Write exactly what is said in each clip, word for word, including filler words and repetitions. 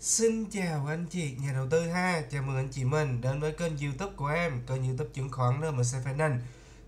Xin chào anh chị nhà đầu tư ha, chào mừng anh chị mình đến với kênh YouTube của em, kênh YouTube chứng khoán en em xê Finance.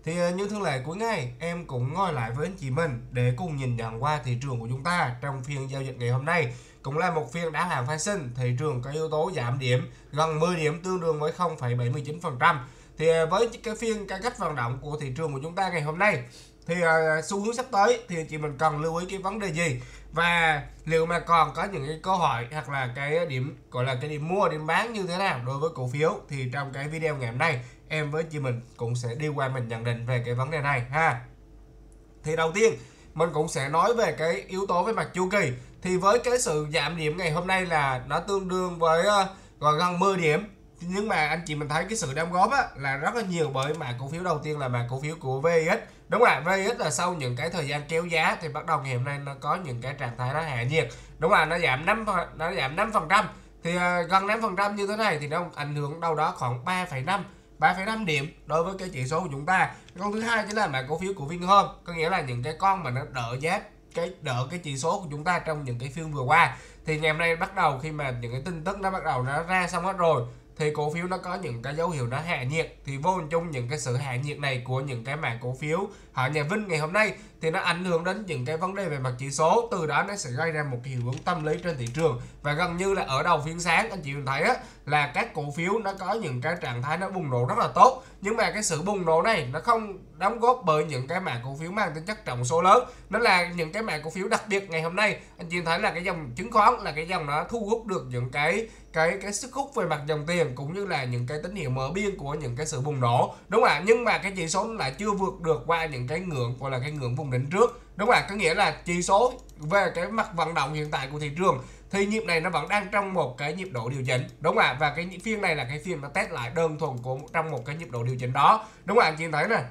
Thì như thường lệ cuối ngày, em cũng ngồi lại với anh chị mình để cùng nhìn nhận qua thị trường của chúng ta trong phiên giao dịch ngày hôm nay. Cũng là một phiên đã hàng phái sinh, thị trường có yếu tố giảm điểm gần mười điểm tương đương với không phẩy bảy mươi chín phần trăm. Thì với cái phiên cái cách vận động của thị trường của chúng ta ngày hôm nay, thì uh, xu hướng sắp tới thì chị mình cần lưu ý cái vấn đề gì, và liệu mà còn có những cái câu hỏi hoặc là cái điểm gọi là cái điểm mua điểm bán như thế nào đối với cổ phiếu, thì trong cái video ngày hôm nay em với chị mình cũng sẽ đi qua mình nhận định về cái vấn đề này ha. Thì đầu tiên mình cũng sẽ nói về cái yếu tố về mặt chu kỳ. Thì với cái sự giảm điểm ngày hôm nay là nó tương đương với uh, gần mười điểm. Nhưng mà anh chị mình thấy cái sự đóng góp á, là rất là nhiều bởi mã cổ phiếu đầu tiên là mã cổ phiếu của vê ích. Đúng rồi, vê ích là sau những cái thời gian kéo giá thì bắt đầu ngày hôm nay nó có những cái trạng thái nó hạ nhiệt. Đúng rồi, nó giảm năm nó giảm năm phần trăm. Thì uh, gần năm phần trăm như thế này thì nó ảnh hưởng đâu đó khoảng ba phẩy năm điểm đối với cái chỉ số của chúng ta. Con thứ hai chính là mã cổ phiếu của Vinhomes, có nghĩa là những cái con mà nó đỡ giá cái đỡ cái chỉ số của chúng ta trong những cái phiên vừa qua. Thì ngày hôm nay bắt đầu khi mà những cái tin tức nó bắt đầu nó ra xong hết rồi thì cổ phiếu nó có những cái dấu hiệu nó hạ nhiệt, thì vô hình chung những cái sự hạ nhiệt này của những cái mã cổ phiếu họ nhà Vinh ngày hôm nay thì nó ảnh hưởng đến những cái vấn đề về mặt chỉ số, từ đó nó sẽ gây ra một hiệu ứng tâm lý trên thị trường. Và gần như là ở đầu phiên sáng anh chị mình thấy á, là các cổ phiếu nó có những cái trạng thái nó bùng nổ rất là tốt, nhưng mà cái sự bùng nổ này nó không đóng góp bởi những cái mã cổ phiếu mang tính chất trọng số lớn. Nó là những cái mã cổ phiếu đặc biệt ngày hôm nay anh chị thấy là cái dòng chứng khoán là cái dòng nó thu hút được những cái cái cái sức hút về mặt dòng tiền, cũng như là những cái tín hiệu mở biên của những cái sự bùng nổ. Đúng ạ, nhưng mà cái chỉ số nó lại chưa vượt được qua những cái ngưỡng gọi là cái ngưỡng vùng đỉnh trước. Đúng ạ, có nghĩa là chỉ số về cái mặt vận động hiện tại của thị trường thì nhịp này nó vẫn đang trong một cái nhịp độ điều chỉnh. Đúng ạ, và cái phiên này là cái phiên nó test lại đơn thuần của trong một cái nhịp độ điều chỉnh đó. Đúng ạ, anh chị thấy này,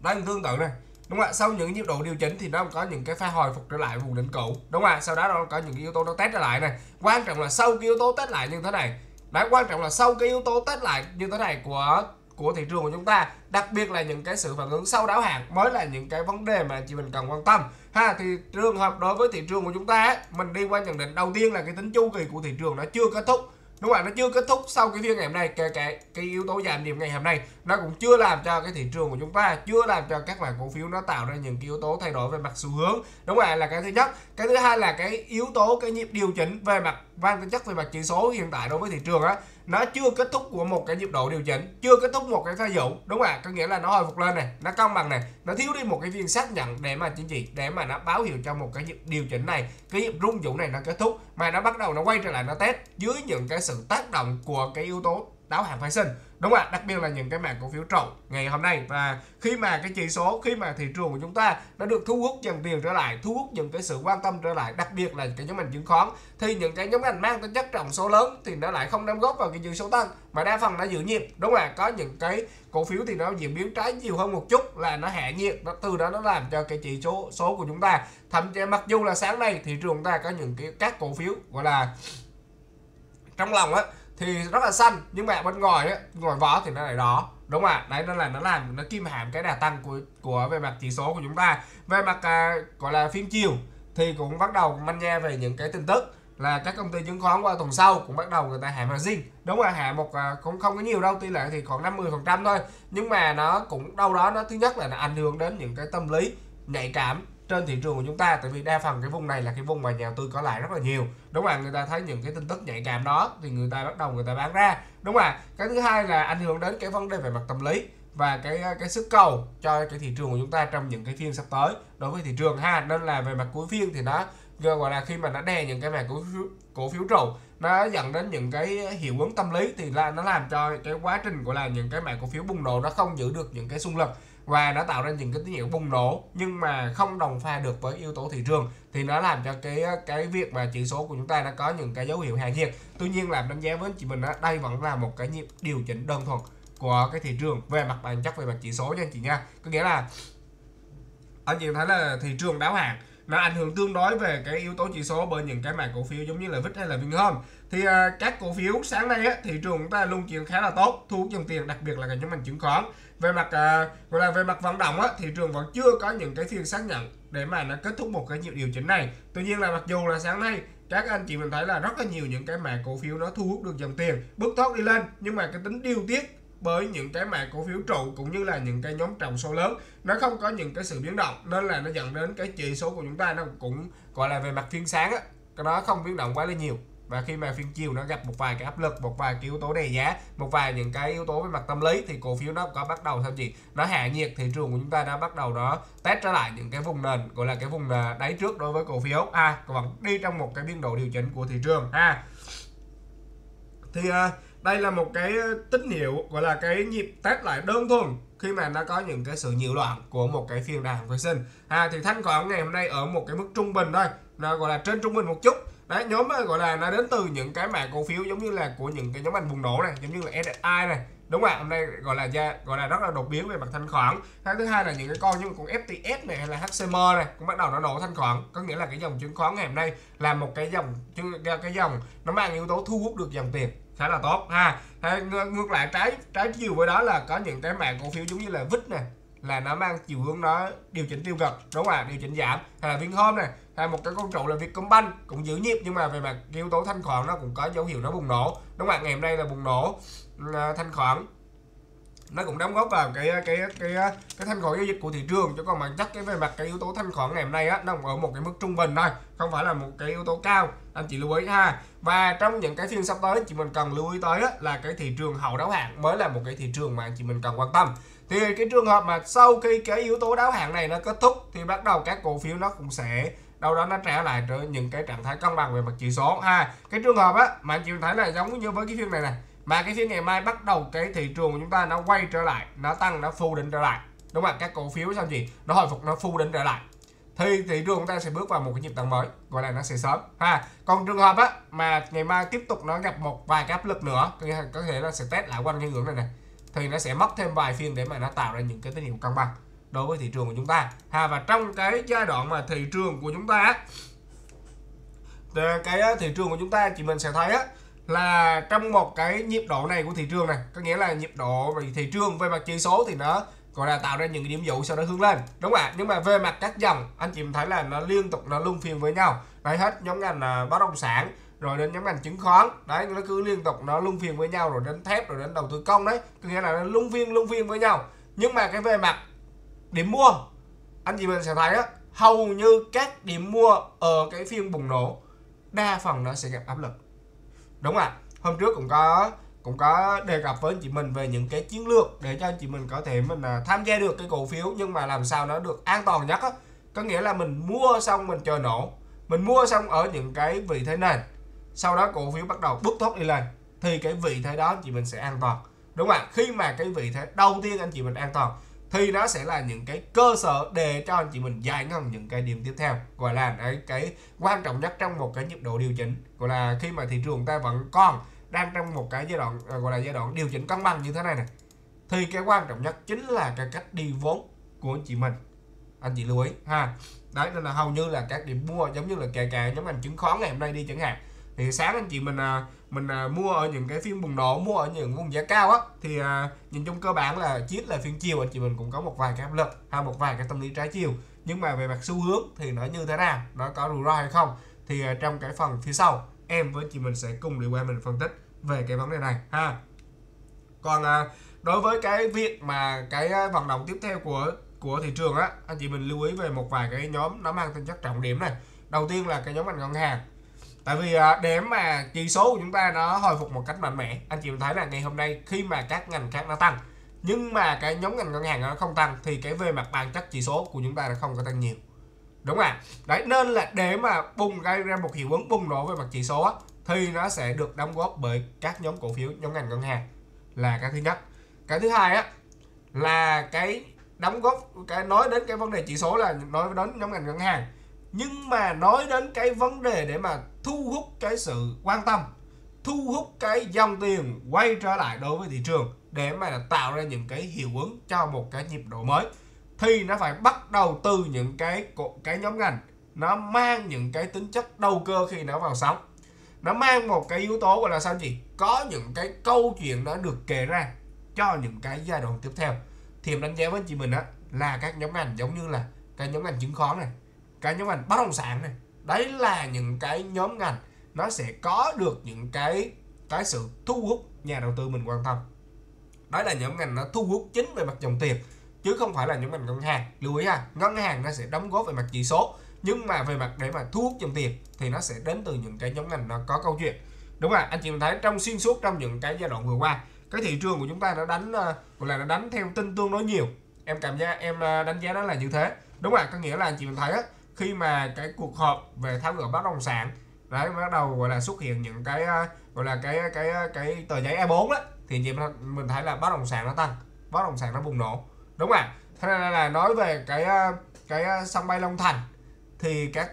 đang tương tự này. Đúng ạ, sau những nhịp độ điều chỉnh thì nó có những cái pha hồi phục trở lại vùng đỉnh cũ. Đúng ạ, sau đó nó có những cái yếu tố nó test trở lại này. Quan trọng là sau cái yếu tố test lại như thế này, đã quan trọng là sau cái yếu tố test lại như thế này của của thị trường của chúng ta, đặc biệt là những cái sự phản ứng sau đáo hạn mới là những cái vấn đề mà chị mình cần quan tâm ha. Thì trường hợp đối với thị trường của chúng ta, mình đi qua nhận định đầu tiên là cái tính chu kỳ của thị trường nó chưa kết thúc. Đúng rồi, nó chưa kết thúc sau cái phiên ngày hôm nay. Kể cả cái yếu tố giảm điểm ngày hôm nay nó cũng chưa làm cho cái thị trường của chúng ta, chưa làm cho các mã cổ phiếu nó tạo ra những cái yếu tố thay đổi về mặt xu hướng. Đúng rồi, là cái thứ nhất. Cái thứ hai là cái yếu tố cái nhịp điều chỉnh về mặt mang tính chất về mặt chỉ số hiện tại đối với thị trường á, nó chưa kết thúc của một cái nhịp độ điều chỉnh, chưa kết thúc một cái pha dụ. Đúng rồi, có nghĩa là nó hồi phục lên này, nó cân bằng này, nó thiếu đi một cái phiên xác nhận để mà chính trị, để mà nó báo hiệu cho một cái nhịp điều chỉnh này, cái nhịp rung dụ này nó kết thúc, mà nó bắt đầu nó quay trở lại nó test dưới những cái sự tác động của cái yếu tố đáo hạn phái sinh. Đúng ạ, đặc biệt là những cái mảng cổ phiếu trụ ngày hôm nay. Và khi mà cái chỉ số, khi mà thị trường của chúng ta đã được thu hút dòng tiền trở lại, thu hút những cái sự quan tâm trở lại, đặc biệt là cái nhóm ngành chứng khoán, thì những cái nhóm ngành mang tính chất trọng số lớn thì nó lại không đóng góp vào cái chỉ số tăng, mà đa phần nó giữ nhịp. Đúng ạ, có những cái cổ phiếu thì nó diễn biến trái nhiều hơn một chút, là nó hạ nhiệt, nó từ đó nó làm cho cái chỉ số số của chúng ta, thậm chí mặc dù là sáng nay thị trường ta có những cái các cổ phiếu gọi là trong lòng á thì rất là xanh, nhưng mà bên ngoài ấy, ngoài vỏ thì nó lại đỏ. Đúng ạ, đấy nó là nó làm nó kim hàm cái đà tăng của của về mặt chỉ số của chúng ta. Về mặt à, gọi là phiên chiều thì cũng bắt đầu manh nha về những cái tin tức là các công ty chứng khoán qua tuần sau cũng bắt đầu người ta hạ margin. Đúng là hạ một à, cũng không có nhiều đâu, tỷ lệ thì khoảng năm mươi phần trăm thôi, nhưng mà nó cũng đâu đó nó thứ nhất là nó ảnh hưởng đến những cái tâm lý nhạy cảm trên thị trường của chúng ta, tại vì đa phần cái vùng này là cái vùng mà nhà đầu tư có lại rất là nhiều. Đúng là người ta thấy những cái tin tức nhạy cảm đó thì người ta bắt đầu người ta bán ra. Đúng là cái thứ hai là ảnh hưởng đến cái vấn đề về mặt tâm lý và cái cái sức cầu cho cái thị trường của chúng ta trong những cái phiên sắp tới đối với thị trường ha. Nên là về mặt cuối phiên thì nó gọi là khi mà nó đè những cái mảng cổ phiếu cổ phiếu trụ, nó dẫn đến những cái hiệu ứng tâm lý, thì là nó làm cho cái quá trình gọi là những cái mảng cổ phiếu bùng nổ nó không giữ được những cái xung lực, và nó tạo ra những cái tín hiệu bùng nổ nhưng mà không đồng pha được với yếu tố thị trường, thì nó làm cho cái cái việc mà chỉ số của chúng ta nó có những cái dấu hiệu hạ nhiệt. Tuy nhiên làm đánh giá với chị mình đó, đây vẫn là một cái nhịp điều chỉnh đơn thuần của cái thị trường về mặt bản chất, về mặt chỉ số nha anh chị nha. Có nghĩa là anh chị thấy là thị trường đáo hạn nó ảnh hưởng tương đối về cái yếu tố chỉ số bởi những cái mảng cổ phiếu giống như là vê i ích hay là Vinhomes. Thì à, các cổ phiếu sáng nay á, thị trường chúng ta luôn chuyển khá là tốt, thu hút dòng tiền, đặc biệt là cái nhóm ngành chứng khoán. Về mặt à, gọi là về mặt vận động á, thị trường vẫn chưa có những cái phiên xác nhận để mà nó kết thúc một cái nhịp điều chỉnh này. Tuy nhiên là mặc dù là sáng nay các anh chị mình thấy là rất là nhiều những cái mã cổ phiếu nó thu hút được dòng tiền, bước thoát đi lên, nhưng mà cái tính điều tiết bởi những cái mã cổ phiếu trụ cũng như là những cái nhóm trồng số lớn nó không có những cái sự biến động, nên là nó dẫn đến cái chỉ số của chúng ta nó cũng gọi là về mặt phiên sáng á, nó không biến động quá là nhiều. Và khi mà phiên chiều nó gặp một vài cái áp lực, một vài cái yếu tố đè giá, một vài những cái yếu tố về mặt tâm lý, thì cổ phiếu nó có bắt đầu sao chị, nó hạ nhiệt, thị trường của chúng ta đã bắt đầu nó test trở lại những cái vùng nền, gọi là cái vùng đáy trước đối với cổ phiếu a à, còn đi trong một cái biên độ điều chỉnh của thị trường a à. Thì à, đây là một cái tín hiệu gọi là cái nhịp test lại đơn thuần khi mà nó có những cái sự nhiễu loạn của một cái phiên đà hồi sinh à, thì thanh khoản ngày hôm nay ở một cái mức trung bình thôi, nó gọi là trên trung bình một chút. Đấy, nhóm gọi là nó đến từ những cái mã cổ phiếu giống như là của những cái nhóm ngành bùng nổ này, giống như là ét ét i này, đúng rồi, hôm nay gọi là ra gọi là rất là đột biến về mặt thanh khoản. Cái thứ hai là những cái con như con ép tê ét này hay là hát xê em này cũng bắt đầu nó nổ thanh khoản, có nghĩa là cái dòng chứng khoán ngày hôm nay là một cái dòng cái dòng nó mang yếu tố thu hút được dòng tiền khá là tốt ha. Ngược lại trái trái chiều với đó là có những cái mã cổ phiếu giống như là vê i xê này, là nó mang chiều hướng nó điều chỉnh tiêu cực, đúng không ạ, điều chỉnh giảm, hay là Vinhomes này, hay một cái con trụ là Vietcombank cũng giữ nhịp, nhưng mà về mặt yếu tố thanh khoản nó cũng có dấu hiệu nó bùng nổ, đúng không ạ. Ngày hôm nay là bùng nổ thanh khoản, nó cũng đóng góp vào cái cái cái cái, cái thanh khoản giao dịch của thị trường, chứ còn bản chất cái về mặt cái yếu tố thanh khoản ngày hôm nay á, nó cũng ở một cái mức trung bình thôi, không phải là một cái yếu tố cao, anh chị lưu ý ha. Và trong những cái phiên sắp tới chị mình cần lưu ý tới á, là cái thị trường hậu đáo hạn mới là một cái thị trường mà anh chị mình cần quan tâm. Thì cái trường hợp mà sau khi cái yếu tố đáo hạn này nó kết thúc thì bắt đầu các cổ phiếu nó cũng sẽ đâu đó nó trả lại những cái trạng thái cân bằng về mặt chỉ số ha. Cái trường hợp á mà anh chị thấy là giống như với cái phiên này này, mà cái phiên ngày mai bắt đầu cái thị trường của chúng ta nó quay trở lại, nó tăng, nó phù đỉnh trở lại, đúng không ạ, các cổ phiếu sao gì nó hồi phục, nó phù đỉnh trở lại thì thị trường chúng ta sẽ bước vào một cái nhịp tăng mới, gọi là nó sẽ sớm ha. Còn trường hợp á mà ngày mai tiếp tục nó gặp một vài cái áp lực nữa, có thể nó sẽ test lại quanh cái ngưỡng này này, thì nó sẽ mất thêm vài phiên để mà nó tạo ra những cái tín hiệu cân bằng đối với thị trường của chúng ta ha. Và trong cái giai đoạn mà thị trường của chúng ta cái thị trường của chúng ta chị mình sẽ thấy á là trong một cái nhịp độ này của thị trường này, có nghĩa là nhịp độ về thị trường về mặt chỉ số thì nó gọi là tạo ra những cái điểm dụ sau đó hướng lên, đúng ạ. Nhưng mà về mặt các dòng anh chị mình thấy là nó liên tục nó luân phiên với nhau, đấy, hết nhóm ngành bất động sản rồi đến nhóm ngành chứng khoán, đấy, nó cứ liên tục nó luân phiên với nhau, rồi đến thép, rồi đến đầu tư công, đấy, có nghĩa là nó luân phiên luân phiên với nhau. Nhưng mà cái về mặt điểm mua anh chị mình sẽ thấy đó, hầu như các điểm mua ở cái phiên bùng nổ đa phần nó sẽ gặp áp lực, đúng ạ. Hôm trước cũng có cũng có đề cập với anh chị mình về những cái chiến lược để cho anh chị mình có thể mình tham gia được cái cổ phiếu nhưng mà làm sao nó được an toàn nhất á, có nghĩa là mình mua xong mình chờ nổ, mình mua xong ở những cái vị thế nền, sau đó cổ phiếu bắt đầu bứt thốt đi lên thì cái vị thế đó anh chị mình sẽ an toàn, đúng ạ. Khi mà cái vị thế đầu tiên anh chị mình an toàn thì nó sẽ là những cái cơ sở để cho anh chị mình giải ngân những cái điểm tiếp theo, gọi là cái, cái quan trọng nhất trong một cái nhịp độ điều chỉnh, gọi là khi mà thị trường ta vẫn còn đang trong một cái giai đoạn gọi là giai đoạn điều chỉnh cân bằng như thế này này, thì cái quan trọng nhất chính là cái cách đi vốn của anh chị mình, anh chị lưu ý ha. Đấy, nên là hầu như là các điểm mua giống như là kể cả nhóm ngành chứng khoán ngày hôm nay đi chẳng hạn, thì sáng anh chị mình mình mua ở những cái phiên bùng nổ, mua ở những vùng giá cao á, thì nhìn chung cơ bản là chiết là phiên chiều anh chị mình cũng có một vài cái áp lực hay một vài cái tâm lý trái chiều, nhưng mà về mặt xu hướng thì nó như thế nào, nó có rủi ro hay không, thì trong cái phần phía sau em với chị mình sẽ cùng đi qua mình phân tích về cái vấn đề này ha. Còn đối với cái việc mà cái vận động tiếp theo của của thị trường á, anh chị mình lưu ý về một vài cái nhóm nó mang tính chất trọng điểm này. Đầu tiên là cái nhóm ngành ngân hàng, tại vì để mà chỉ số của chúng ta nó hồi phục một cách mạnh mẽ, anh chị mình thấy là ngày hôm nay khi mà các ngành khác nó tăng nhưng mà cái nhóm ngành ngân hàng nó không tăng thì cái về mặt bản chất chỉ số của chúng ta nó không có tăng nhiều, đúng ạ. Đấy, nên là để mà bùng gây ra một hiệu ứng bùng nổ về mặt chỉ số á, thì nó sẽ được đóng góp bởi các nhóm cổ phiếu nhóm ngành ngân hàng là cái thứ nhất. Cái thứ hai á là cái đóng góp, cái nói đến cái vấn đề chỉ số là nói đến nhóm ngành ngân hàng, nhưng mà nói đến cái vấn đề để mà thu hút cái sự quan tâm, thu hút cái dòng tiền quay trở lại đối với thị trường để mà tạo ra những cái hiệu ứng cho một cái nhịp độ mới, thì nó phải bắt đầu từ những cái cái nhóm ngành nó mang những cái tính chất đầu cơ khi nó vào sóng, nó mang một cái yếu tố gọi là sao chị, có những cái câu chuyện nó được kể ra cho những cái giai đoạn tiếp theo. Thì em đánh giá với chị mình á là các nhóm ngành giống như là cái nhóm ngành chứng khoán này, cái nhóm ngành bất động sản này, Đấy là những cái nhóm ngành nó sẽ có được những cái cái sự thu hút nhà đầu tư mình quan tâm. Đó là nhóm ngành nó thu hút chính về mặt dòng tiền, chứ không phải là nhóm ngành ngân hàng. Lưu ý ha, ngân hàng nó sẽ đóng góp về mặt chỉ số, nhưng mà về mặt để mà thu hút dòng tiền thì nó sẽ đến từ những cái nhóm ngành nó có câu chuyện. Đúng rồi, anh chị mình thấy trong xuyên suốt trong những cái giai đoạn vừa qua, cái thị trường của chúng ta nó đánh gọi là nó đánh theo tin tương đối nhiều. Em cảm giác em đánh giá đó là như thế. Đúng rồi, có nghĩa là anh chị mình thấy á, khi mà cái cuộc họp về tháo gỡ bất động sản đấy bắt đầu gọi là xuất hiện những cái gọi là cái cái cái, cái tờ giấy A bốn á, thì chị mình thấy là bất động sản nó tăng, bất động sản nó bùng nổ. Đúng rồi. Thế nên là nói về cái cái sân bay Long Thành thì các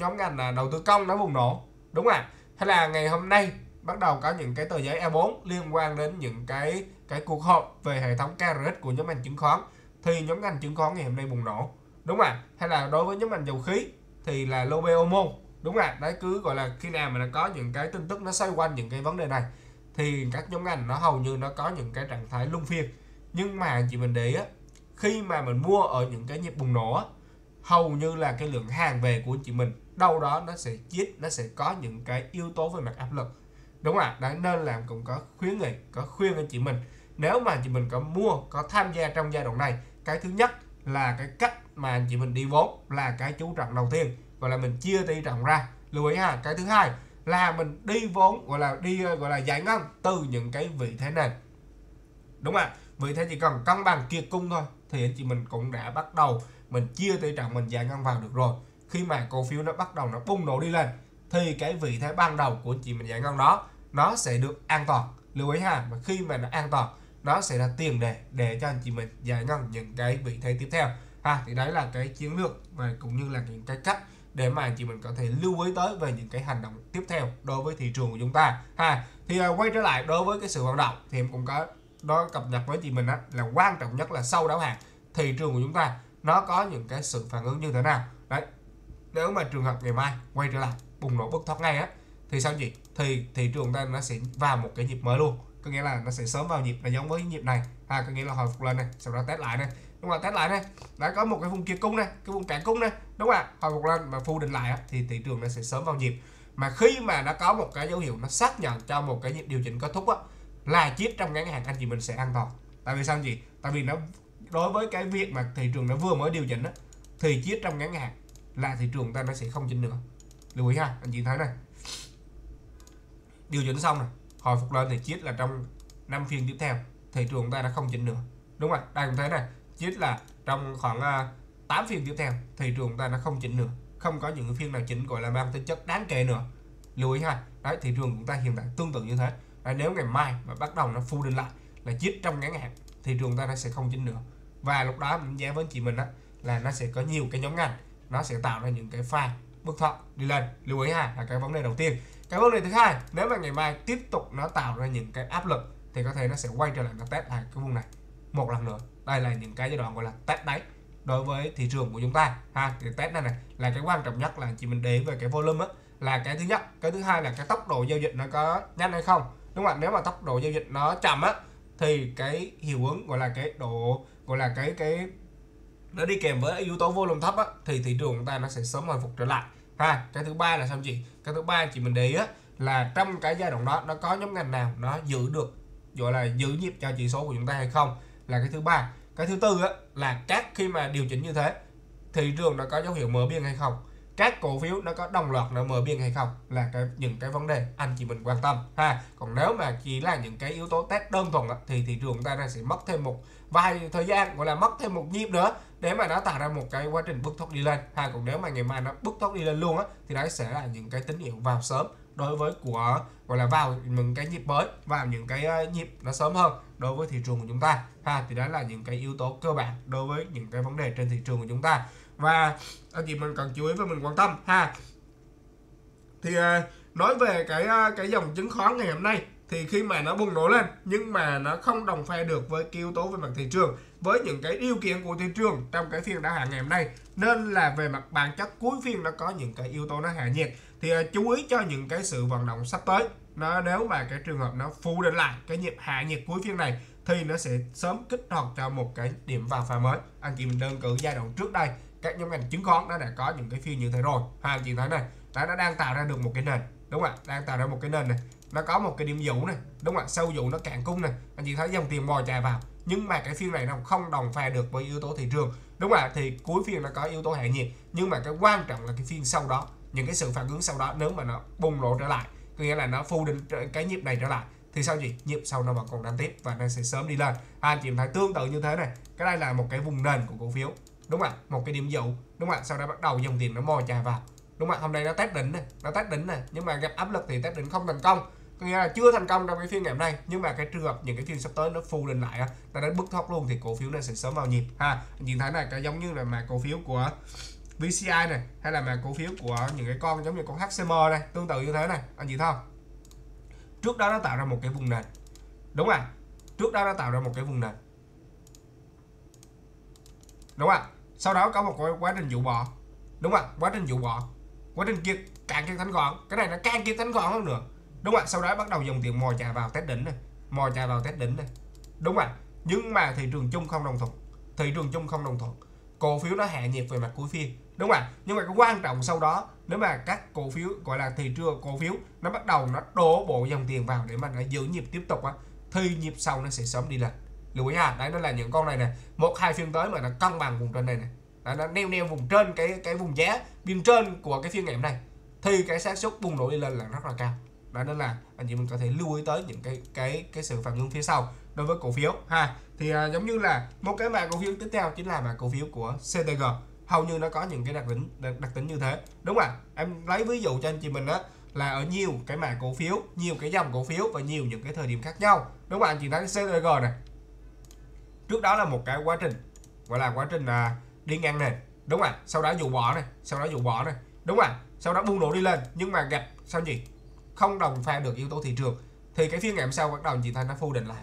nhóm ngành là đầu tư công nó bùng nổ. Đúng rồi. Thế là ngày hôm nay bắt đầu có những cái tờ giấy A bốn liên quan đến những cái cái cuộc họp về hệ thống ca rờ ích của nhóm ngành chứng khoán, thì nhóm ngành chứng khoán ngày hôm nay bùng nổ. Đúng rồi. Hay là đối với nhóm ngành dầu khí thì là lô bê ô môn. Đúng rồi. Đấy, cứ gọi là khi nào mà nó có những cái tin tức nó xoay quanh những cái vấn đề này thì các nhóm ngành nó hầu như nó có những cái trạng thái luân phiên. Nhưng mà chị mình để ý á, khi mà mình mua ở những cái nhịp bùng nổ á, hầu như là cái lượng hàng về của chị mình đâu đó nó sẽ chít, nó sẽ có những cái yếu tố về mặt áp lực. Đúng rồi. Đấy, nên là cũng có khuyến nghị, có khuyên anh chị mình, nếu mà chị mình có mua, có tham gia trong giai đoạn này, cái thứ nhất là cái cách mà anh chị mình đi vốn là cái chú trọng đầu tiên, gọi là mình chia tỷ trọng ra. Lưu ý ha. Cái thứ hai là mình đi vốn gọi là đi gọi là giải ngân từ những cái vị thế này. Đúng ạ. Vị thế chỉ cần cân bằng kiệt cung thôi thì anh chị mình cũng đã bắt đầu mình chia tỷ trọng mình giải ngân vào được rồi. Khi mà cổ phiếu nó bắt đầu nó bùng nổ đi lên thì cái vị thế ban đầu của anh chị mình giải ngân đó nó sẽ được an toàn. Lưu ý ha. Mà khi mà nó an toàn, nó sẽ là tiền đề để cho anh chị mình giải ngân những cái vị thế tiếp theo. Ha, thì đấy là cái chiến lược và cũng như là những cái cách để mà anh chị mình có thể lưu ý tới về những cái hành động tiếp theo đối với thị trường của chúng ta. Ha, thì quay trở lại đối với cái sự vận động thì em cũng có đó cập nhật với chị mình á, là quan trọng nhất là sau đáo hạn thị trường của chúng ta nó có những cái sự phản ứng như thế nào. Đấy, nếu mà trường hợp ngày mai quay trở lại bùng nổ bứt thoát ngay á thì sao chị? Thì thị trường ta nó sẽ vào một cái nhịp mới luôn, có nghĩa là nó sẽ sớm vào nhịp là giống với nhịp này. Ha, có nghĩa là hồi phục lên này, sau đó test lại này. Đúng rồi, test lại đây. Đã có một cái vùng kia cung này, cái vùng cản cung này. Đúng rồi, hồi một lần mà phu định lại thì thị trường nó sẽ sớm vào nhịp. Mà khi mà nó có một cái dấu hiệu nó xác nhận cho một cái nhịp điều chỉnh kết thúc á, là chip trong ngắn hạn anh chị mình sẽ an toàn. Tại vì sao anh chị? Tại vì nó đối với cái việc mà thị trường nó vừa mới điều chỉnh á, thì chip trong ngắn hạn là thị trường ta nó sẽ không chỉnh nữa. Lưu ý ha, anh chị thấy này, điều chỉnh xong này, hồi phục lên thì chip là trong năm phiên tiếp theo thị trường ta đã không chỉnh nữa. Đúng rồi, đây cũng thế này, chít là trong khoảng tám phiên tiếp theo thị trường ta nó không chỉnh nữa, không có những phiên nào chỉnh gọi là mang tính chất đáng kể nữa. Lưu ý ha. Đấy, thị trường chúng ta hiện tại tương tự như thế. Đấy, nếu ngày mai mà bắt đầu nó phu định lại là chít trong ngắn hạn thị trường ta nó sẽ không chỉnh nữa, và lúc đó mình giá với chị mình đó, là nó sẽ có nhiều cái nhóm ngành nó sẽ tạo ra những cái pha bứt phá đi lên. Lưu ý ha, là cái vấn đề đầu tiên. Cái vấn đề thứ hai, nếu mà ngày mai tiếp tục nó tạo ra những cái áp lực thì có thể nó sẽ quay trở lại nó test lại cái vùng này một lần nữa. Đây là những cái giai đoạn gọi là test đáy đối với thị trường của chúng ta. Ha, thì test này này là cái quan trọng nhất, là chị mình để ý về cái volume đó, là cái thứ nhất. Cái thứ hai là cái tốc độ giao dịch nó có nhanh hay không. Đúng không ạ? Nếu mà tốc độ giao dịch nó chậm á thì cái hiệu ứng gọi là cái độ gọi là cái cái nó đi kèm với yếu tố volume thấp á thì thị trường của ta nó sẽ sớm hồi phục trở lại. Ha, cái thứ ba là sao chị? Cái thứ ba chị mình để ý á, là trong cái giai đoạn đó nó có nhóm ngành nào nó giữ được gọi là giữ nhịp cho chỉ số của chúng ta hay không, là cái thứ ba. Cái thứ tư á, là các khi mà điều chỉnh như thế thị trường nó có dấu hiệu mở biên hay không, các cổ phiếu nó có đồng loạt nó mở biên hay không, là cái những cái vấn đề anh chị mình quan tâm. Ha, còn nếu mà chỉ là những cái yếu tố test đơn thuần á, thì thị trường ta sẽ mất thêm một vài thời gian, gọi là mất thêm một nhịp nữa để mà nó tạo ra một cái quá trình bứt thoát đi lên. Ha, còn nếu mà ngày mai nó bứt thoát đi lên luôn á thì đấy sẽ là những cái tín hiệu vào sớm đối với của gọi là vào những cái nhịp mới, vào những cái nhịp nó sớm hơn đối với thị trường của chúng ta. Ha, thì đó là những cái yếu tố cơ bản đối với những cái vấn đề trên thị trường của chúng ta, và anh chị mình cần chú ý và mình quan tâm. Ha, thì nói về cái cái dòng chứng khoán ngày hôm nay thì khi mà nó bùng nổ lên nhưng mà nó không đồng phe được với cái yếu tố về mặt thị trường, với những cái điều kiện của thị trường trong cái phiên đáo hạn ngày hôm nay, nên là về mặt bản chất cuối phiên nó có những cái yếu tố nó hạ nhiệt. Thì chú ý cho những cái sự vận động sắp tới, nó nếu mà cái trường hợp nó phủ định lại cái nhịp hạ nhiệt cuối phiên này thì nó sẽ sớm kích hoạt cho một cái điểm vào pha mới. Anh chị mình đơn cử giai đoạn trước đây các nhóm ngành chứng khoán nó đã có những cái phiên như thế rồi ha. Chị thấy này, đấy, nó đang tạo ra được một cái nền, đúng không ạ? Đang tạo ra một cái nền này, nó có một cái điểm dũ này, đúng không ạ? Sâu dũ nó cạn cung này, anh chị thấy dòng tiền bò chạy vào, nhưng mà cái phiên này nó không đồng pha được với yếu tố thị trường, đúng không ạ? Thì cuối phiên nó có yếu tố hạ nhiệt, nhưng mà cái quan trọng là cái phiên sau đó, những cái sự phản ứng sau đó nếu mà nó bùng nổ trở lại, có nghĩa là nó phù định cái nhịp này trở lại, thì sao gì nhịp sau nó vẫn còn đang tiếp và nó sẽ sớm đi lên. Anh chị thấy tương tự như thế này, cái đây là một cái vùng nền của cổ phiếu, đúng không ạ? Một cái điểm dụ, đúng không ạ? Sau đó bắt đầu dòng tiền nó mò trà vào, đúng không ạ? Hôm nay nó test đỉnh này, nó test đỉnh này, nhưng mà gặp áp lực thì test đỉnh không thành công, có nghĩa là chưa thành công trong cái phiên ngày hôm nay, nhưng mà cái trường hợp những cái phiên sắp tới nó phù lên lại, nó đến bứt thóc luôn thì cổ phiếu này sẽ sớm vào nhịp ha. Anh chị thấy này, cái giống như là mà cổ phiếu của vê xê i này, hay là mà cổ phiếu của những cái con giống như con hát xê em này, tương tự như thế này, anh chị thấy không? Trước đó nó tạo ra một cái vùng nền, đúng không? Trước đó nó tạo ra một cái vùng nền, đúng không? Sau đó có một cái quá trình dụ bò, đúng không? Quá trình dụ bò, quá trình kia càng kia thánh gọn, cái này nó càng kia thánh gọn hơn nữa, đúng không? Sau đó bắt đầu dòng tiền mò chà vào test đỉnh này, mò chà vào test đỉnh này, đúng không? Nhưng mà thị trường chung không đồng thuận, thị trường chung không đồng thuận, cổ phiếu nó hạ nhiệt về mặt cuối phiên, đúng không? Nhưng mà cái quan trọng sau đó, nếu mà các cổ phiếu gọi là thị trường cổ phiếu nó bắt đầu nó đổ bộ dòng tiền vào để mà nó giữ nhịp tiếp tục á, thì nhịp sau nó sẽ sớm đi lên, lưu ý ha. Đấy, nó là những con này này, một hai phiên tới mà nó cân bằng vùng trên này này, đấy, nó neo neo vùng trên cái cái vùng giá biên trên của cái phiên ngày hôm nay, thì cái xác suất bùng nổ đi lên là rất là cao. Đó nên là anh chị mình có thể lưu ý tới những cái cái cái sự phản ứng phía sau đối với cổ phiếu ha. Thì uh, giống như là một cái mã cổ phiếu tiếp theo chính là mã cổ phiếu của xê tê giê, hầu như nó có những cái đặc tính đặc, đặc tính như thế, đúng không? Em lấy ví dụ cho anh chị mình đó là ở nhiều cái mã cổ phiếu, nhiều cái dòng cổ phiếu và nhiều những cái thời điểm khác nhau, đúng không? Anh chị thấy xê tê giê này, trước đó là một cái quá trình gọi là quá trình là đi ngang nền, đúng không? Sau đó dụ bỏ này, sau đó dụ bỏ này, đúng không? Sau đó bung nổ đi lên, nhưng mà gặp sao gì không đồng pha được yếu tố thị trường, thì cái phiên ngày hôm sau bắt đầu chị thấy nó phù định lại,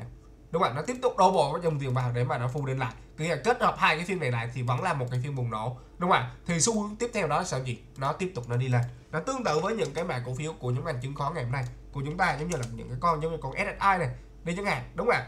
đúng không? Nó tiếp tục đổ bộ dòng tiền vào để mà nó phù định lại, cứ là kết hợp hai cái phiên này lại thì vẫn là một cái phiên bùng nổ, đúng không? Thì xu hướng tiếp theo đó sao gì nó tiếp tục nó đi lên, nó tương tự với những cái mã cổ phiếu của nhóm ngành chứng khoán ngày hôm nay của chúng ta, giống như là những cái con giống như con ét ét i này đi chẳng hạn, đúng không?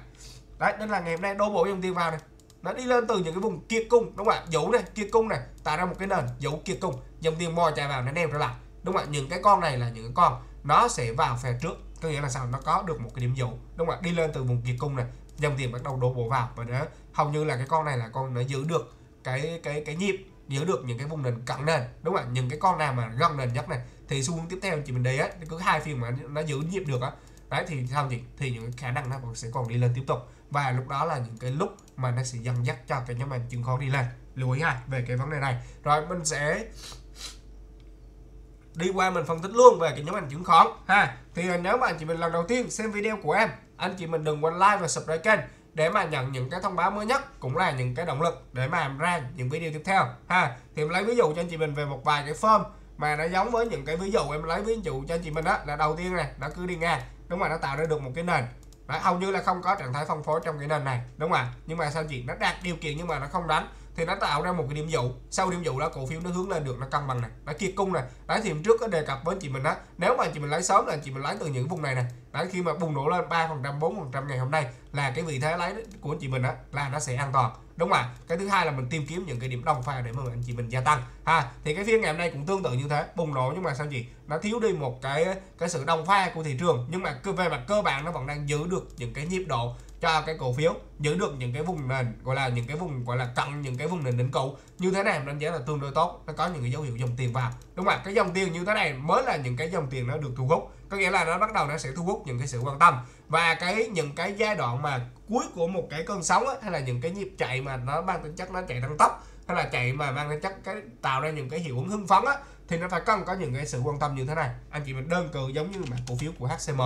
Đấy, nên là ngày hôm nay đổ bộ dòng tiền vào này, nó đi lên từ những cái vùng kiệt cung, đúng không? Dũ này, kiệt cung này, tạo ra một cái nền dũ kiệt cung, dòng tiền mò chạy vào nó neo trở lại, đúng không? Những cái con này là những cái con nó sẽ vào phe trước, có nghĩa là sao nó có được một cái điểm dụ, đúng không ạ? Đi lên từ vùng kiệt cung này, dòng tiền bắt đầu đổ bộ vào, và nó hầu như là cái con này là con nó giữ được cái cái cái nhịp, giữ được những cái vùng nền cận nền, đúng không ạ? Những cái con nào mà gần nền nhất này thì xu hướng tiếp theo chị mình đấy á, cứ hai phiên mà nó giữ nhịp được á, đấy thì sao gì thì những cái khả năng nó còn sẽ còn đi lên tiếp tục, và lúc đó là những cái lúc mà nó sẽ dẫn dắt cho cái nhóm ngành chứng khoán đi lên, lưu ý ha về cái vấn đề này. Rồi mình sẽ đi qua mình phân tích luôn về cái nhóm ngành chứng khoán ha. Thì nếu mà anh chị mình lần đầu tiên xem video của em, anh chị mình đừng quên like và subscribe kênh để mà nhận những cái thông báo mới nhất, cũng là những cái động lực để mà em ra những video tiếp theo ha. Thì em lấy ví dụ cho anh chị mình về một vài cái form mà nó giống với những cái ví dụ, em lấy ví dụ cho anh chị mình đó là đầu tiên này, nó cứ đi ngang, đúng rồi, nó tạo ra được một cái nền. Đấy, hầu như là không có trạng thái phân phối trong cái nền này, đúng không? Nhưng mà sao chị nó đạt điều kiện nhưng mà nó không đánh, thì nó tạo ra một cái điểm dụ, sau điểm dụ đó cổ phiếu nó hướng lên được, nó cân bằng này, nó kiệt cung này. Đấy thì hôm trước có đề cập với chị mình đó, nếu mà chị mình lấy sớm là chị mình lấy từ những vùng này này. Đấy, khi mà bùng nổ lên ba phần trăm, bốn phần trăm ngày hôm nay là cái vị thế lấy của chị mình đó là nó sẽ an toàn, đúng không? Cái thứ hai là mình tìm kiếm những cái điểm đồng pha để mà anh chị mình gia tăng ha. Thì cái phiên ngày hôm nay cũng tương tự như thế, bùng nổ nhưng mà sao chị nó thiếu đi một cái cái sự đồng pha của thị trường, nhưng mà về mặt cơ bản nó vẫn đang giữ được những cái nhịp độ cho cái cổ phiếu, giữ được những cái vùng nền gọi là những cái vùng gọi là cận những cái vùng nền đỉnh cũ như thế này, em đánh giá là tương đối tốt, nó có những cái dấu hiệu dòng tiền vào, đúng không? Cái dòng tiền như thế này mới là những cái dòng tiền nó được thu hút, có nghĩa là nó bắt đầu nó sẽ thu hút những cái sự quan tâm, và cái những cái giai đoạn mà cuối của một cái cơn sóng ấy, hay là những cái nhịp chạy mà nó mang tính chất nó chạy tăng tốc, hay là chạy mà mang tính chất cái tạo ra những cái hiệu ứng hưng phấn á, thì nó phải cần có những cái sự quan tâm như thế này. Anh chị mình đơn cử giống như mà cổ phiếu của hát xê em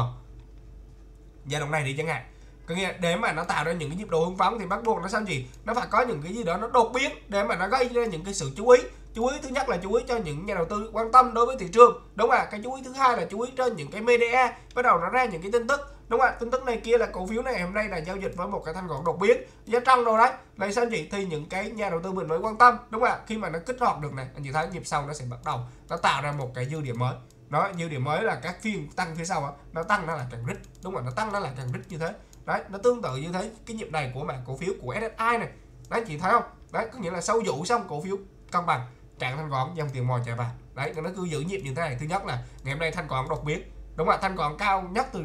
giai đoạn này đi chẳng hạn, có nghĩa để mà nó tạo ra những cái nhịp độ hưng phấn thì bắt buộc nó sao gì nó phải có những cái gì đó nó đột biến để mà nó gây ra những cái sự chú ý. Chú ý thứ nhất là chú ý cho những nhà đầu tư quan tâm đối với thị trường, đúng không? Cái chú ý thứ hai là chú ý cho những cái media bắt đầu nó ra những cái tin tức, đúng không? Tin tức này kia là cổ phiếu này hôm nay là giao dịch với một cái thanh gọn đột biến giá trong đâu đấy này sao chị, thì những cái nhà đầu tư mình mới quan tâm, đúng không? Khi mà nó kích hoạt được này, anh chị thấy nhịp sau nó sẽ bắt đầu nó tạo ra một cái dư địa mới. Đó, dư địa mới là các phiên tăng phía sau đó, nó tăng nó là càng rít, đúng không? Nó tăng nó là càng rít như thế. Đấy, nó tương tự như thế cái nhịp này của mã cổ phiếu của ét ét i này. Đấy chị thấy không? Đấy, có nghĩa là sau vụ xong cổ phiếu cân bằng, trạng thanh khoản dòng tiền mòn chạy vào. Đấy, nó cứ giữ nhịp như thế này. Thứ nhất là ngày hôm nay thanh khoản đột biến, đúng là thanh khoản cao nhất từ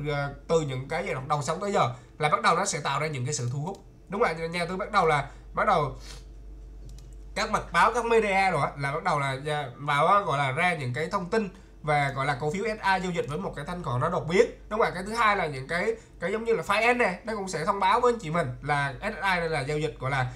từ những cái giai đoạn đầu sóng tới giờ, là bắt đầu nó sẽ tạo ra những cái sự thu hút. Đúng là nhà tôi bắt đầu là bắt đầu các mặt báo, các media rồi là bắt đầu là vào gọi là ra những cái thông tin về gọi là cổ phiếu ét i giao dịch với một cái thanh khoản nó đột biến. Đúng là cái thứ hai là những cái cái giống như là Finance này, nó cũng sẽ thông báo với anh chị mình là ét i đây là giao dịch gọi là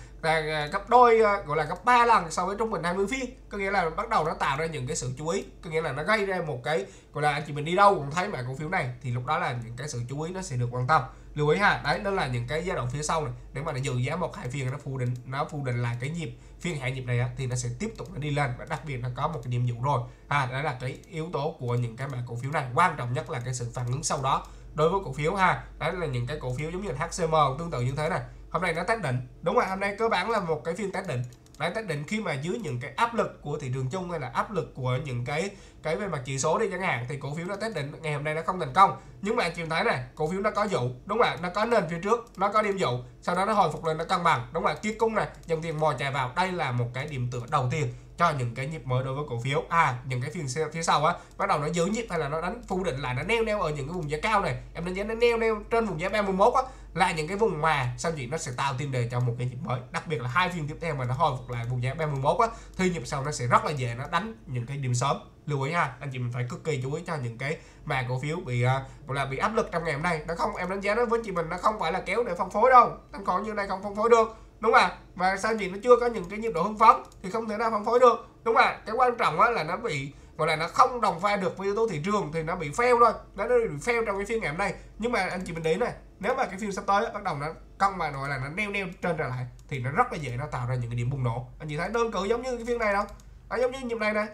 gấp đôi, gọi là gấp ba lần so với trung bình hai mươi phiên. Có nghĩa là bắt đầu nó tạo ra những cái sự chú ý, có nghĩa là nó gây ra một cái gọi là anh chị mình đi đâu cũng thấy mã cổ phiếu này, thì lúc đó là những cái sự chú ý nó sẽ được quan tâm, lưu ý ha. Đấy, đó là những cái giai đoạn phía sau này, nếu mà nó dự giá một hai phiên nó phủ định nó phủ định lại cái nhịp phiên hạ nhịp này á, thì nó sẽ tiếp tục nó đi lên, và đặc biệt là có một cái nhiệm vụ rồi ha. Đó là cái yếu tố của những cái mã cổ phiếu này, quan trọng nhất là cái sự phản ứng sau đó đối với cổ phiếu ha. Đấy là những cái cổ phiếu giống như là hát xê em tương tự như thế này, hôm nay nó test đỉnh. Đúng rồi, hôm nay cơ bản là một cái phiên test đỉnh. Đấy, test đỉnh khi mà dưới những cái áp lực của thị trường chung hay là áp lực của những cái cái về mặt chỉ số đi chẳng hạn, thì cổ phiếu nó test đỉnh ngày hôm nay nó không thành công. Nhưng mà chiều thấy này, cổ phiếu nó có dụ, đúng rồi, nó có nền phía trước, nó có điểm dụ, sau đó nó hồi phục lên, nó cân bằng. Đúng rồi, kiết cung này, dòng tiền mò chạy vào, đây là một cái điểm tựa đầu tiên cho những cái nhịp mới đối với cổ phiếu. À, những cái phiên phía sau á, bắt đầu nó giữ nhịp hay là nó đánh phủ định lại, nó neo neo ở những cái vùng giá cao này, em đánh giá nó neo neo trên vùng giá ba mươi mốt á, là những cái vùng mà sau chị nó sẽ tạo tiền đề cho một cái nhịp mới. Đặc biệt là hai phiên tiếp theo mà nó hồi phục lại vùng giá ba mươi mốt á, thì nhịp sau nó sẽ rất là dễ nó đánh những cái điểm sớm. Lưu ý ha, anh chị mình phải cực kỳ chú ý cho những cái mà cổ phiếu bị uh, là bị áp lực trong ngày hôm nay. Nó không, em đánh giá nó với chị mình nó không phải là kéo để phân phối đâu, thanh khoản như này không phân phối được. Đúng không? Và sao chị nó chưa có những cái nhịp độ hưng phấn thì không thể nào phân phối được. Đúng không? Cái quan trọng á là nó bị gọi là nó không đồng pha được với yếu tố thị trường thì nó bị fail thôi. Nó bị fail trong cái phiên ngày hôm nay. Nhưng mà anh chị mình để này, nếu mà cái phiên sắp tới bắt đầu nó cân mà gọi là nó neo neo trên trở lại thì nó rất là dễ nó tạo ra những cái điểm bùng nổ. Anh chị thấy đơn cử giống như cái phiên này đâu. Nó giống như nhịp này này.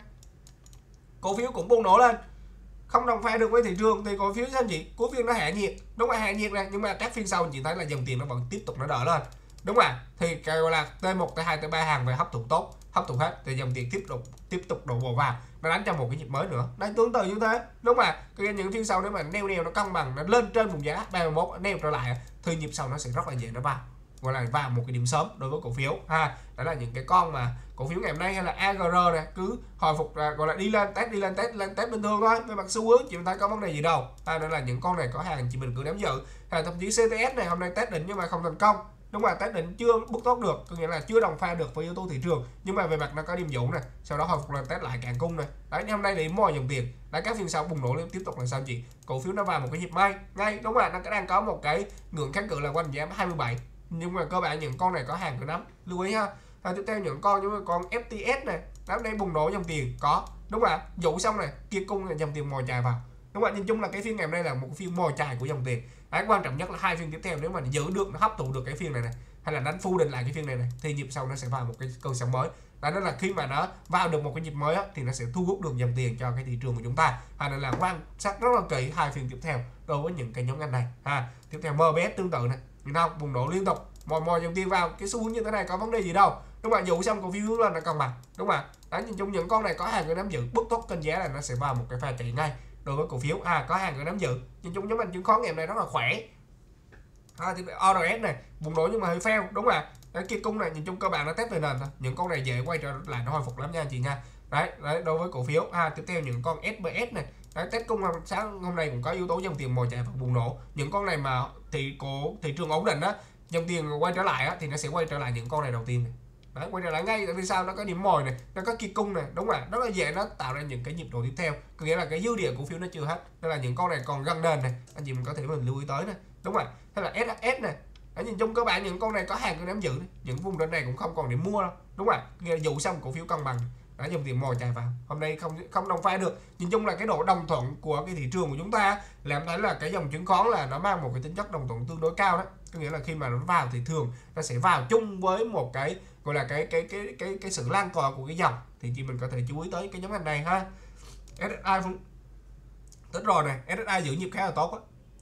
Cổ phiếu cũng bùng nổ lên, không đồng pha được với thị trường thì cổ phiếu sao chị? Cuối phiên nó hạ nhiệt. Đúng là hạ nhiệt này, nhưng mà các phiên sau anh chị thấy là dòng tiền nó vẫn tiếp tục nó đỡ lên. Đúng rồi, thì cái gọi là T một, T hai, T ba hàng về hấp thụ tốt, hấp thụ hết thì dòng tiền tiếp tục tiếp tục đổ bộ vào, nó đánh cho một cái nhịp mới nữa. Đấy, tương tự như thế. Đúng rồi, cái những phiên sau nếu mà neo neo nó cân bằng, nó lên trên vùng giá ba mươi mốt neo trở lại thì nhịp sau nó sẽ rất là dễ nó vào, gọi là vào một cái điểm sớm đối với cổ phiếu ha. Đó là những cái con mà cổ phiếu ngày hôm nay hay là a giê rờ này cứ hồi phục là gọi là đi lên test đi lên test lên test bình thường thôi, về mặt xu hướng chị mình thấy có vấn đề gì đâu ha. Đó là những con này có hàng chị mình cứ nắm giữ, hay thậm chí xê tê ét này hôm nay test đỉnh nhưng mà không thành công. Đúng rồi, test đỉnh chưa bứt tốt được, có nghĩa là chưa đồng pha được với yếu tố thị trường, nhưng mà về mặt nó có điểm dũng này, sau đó hồi phục lên test lại càng cung này. Đấy, hôm nay để mò dòng tiền, đấy các phiên sau bùng nổ lên tiếp tục là sao chị? Cổ phiếu nó vào một cái nhịp may ngay. Đúng rồi, nó đang có một cái ngưỡng kháng cự là quanh giá hai mươi bảy, nhưng mà cơ bản những con này có hàng cứ nắm, lưu ý ha. Rồi tiếp theo những con như con ép tê ét này, đám đây bùng nổ dòng tiền có. Đúng rồi, dụ xong này, kia cung là dòng tiền mò chạy vào. Đúng rồi, nhìn chung là cái phiên ngày hôm nay là một phiên mò chài của dòng tiền. Đấy, quan trọng nhất là hai phiên tiếp theo nếu mà giữ được, nó hấp thụ được cái phiên này này, hay là đánh phu định lại cái phiên này này, thì nhịp sau nó sẽ vào một cái cơn sóng mới. Đó là khi mà nó vào được một cái nhịp mới á, thì nó sẽ thu hút được dòng tiền cho cái thị trường của chúng ta. À, nên là quan sát rất là kỹ hai phiên tiếp theo đối với những cái nhóm ngành này. À, tiếp theo em bê bê tương tự này, nhìn không bùng nổ liên tục, mò mò dòng tiền vào, cái xu hướng như thế này có vấn đề gì đâu. Đúng rồi, dụ xong cổ phiếu hướng lên là còn mặt. Đúng rồi, đấy nhìn chung những con này có hàng người nắm giữ, bứt tốt kênh giá là nó sẽ vào một cái pha chạy ngay. Đối với cổ phiếu à có hàng người nắm giữ, nhìn chung nhóm ngành chứng khoán ngày hôm nay rất là khỏe. À, thì o rờ ét này bùng nổ nhưng mà hơi fail. Đúng rồi, cái kia cung này nhìn chung cơ bản nó test về nền thôi, những con này dễ quay trở lại nó hồi phục lắm nha anh chị nha. Đấy, đấy đối với cổ phiếu à, tiếp theo những con ét bê ét này, đấy test cung sáng hôm nay cũng có yếu tố dòng tiền mồi chạy và bùng nổ. Những con này mà thị cổ thị trường ổn định á, dòng tiền quay trở lại á, thì nó sẽ quay trở lại những con này đầu tiên này. Đấy, quay trở lại ngay, tại vì sao? Nó có điểm mồi này, nó có kỳ cung này. Đúng rồi, rất là dễ nó tạo ra những cái nhịp độ tiếp theo, có nghĩa là cái dư địa cổ phiếu nó chưa hết, nên là những con này còn gần nền này, anh chị mình có thể mình lưu ý tới này. Đúng rồi, thế là ét hát ét này. Đấy, nhìn chung các bạn những con này có hàng cứ nắm giữ này. Những vùng đỉnh này cũng không còn điểm mua đâu. Đúng rồi, nghĩa là dụ xong cổ phiếu cân bằng, đã dùng tiền mồi chạy vào, hôm nay không không đồng pha được. Nhìn chung là cái độ đồng thuận của cái thị trường của chúng ta là em thấy là cái dòng chứng khoán là nó mang một cái tính chất đồng thuận tương đối cao. Đó có nghĩa là khi mà nó vào thì thường nó sẽ vào chung với một cái gọi là cái cái cái cái cái sự lan tỏa của cái dòng, thì chị mình có thể chú ý tới cái nhóm ngành này ha. ét ét i tích rồi này, ét ét i giữ nhịp khá là tốt á.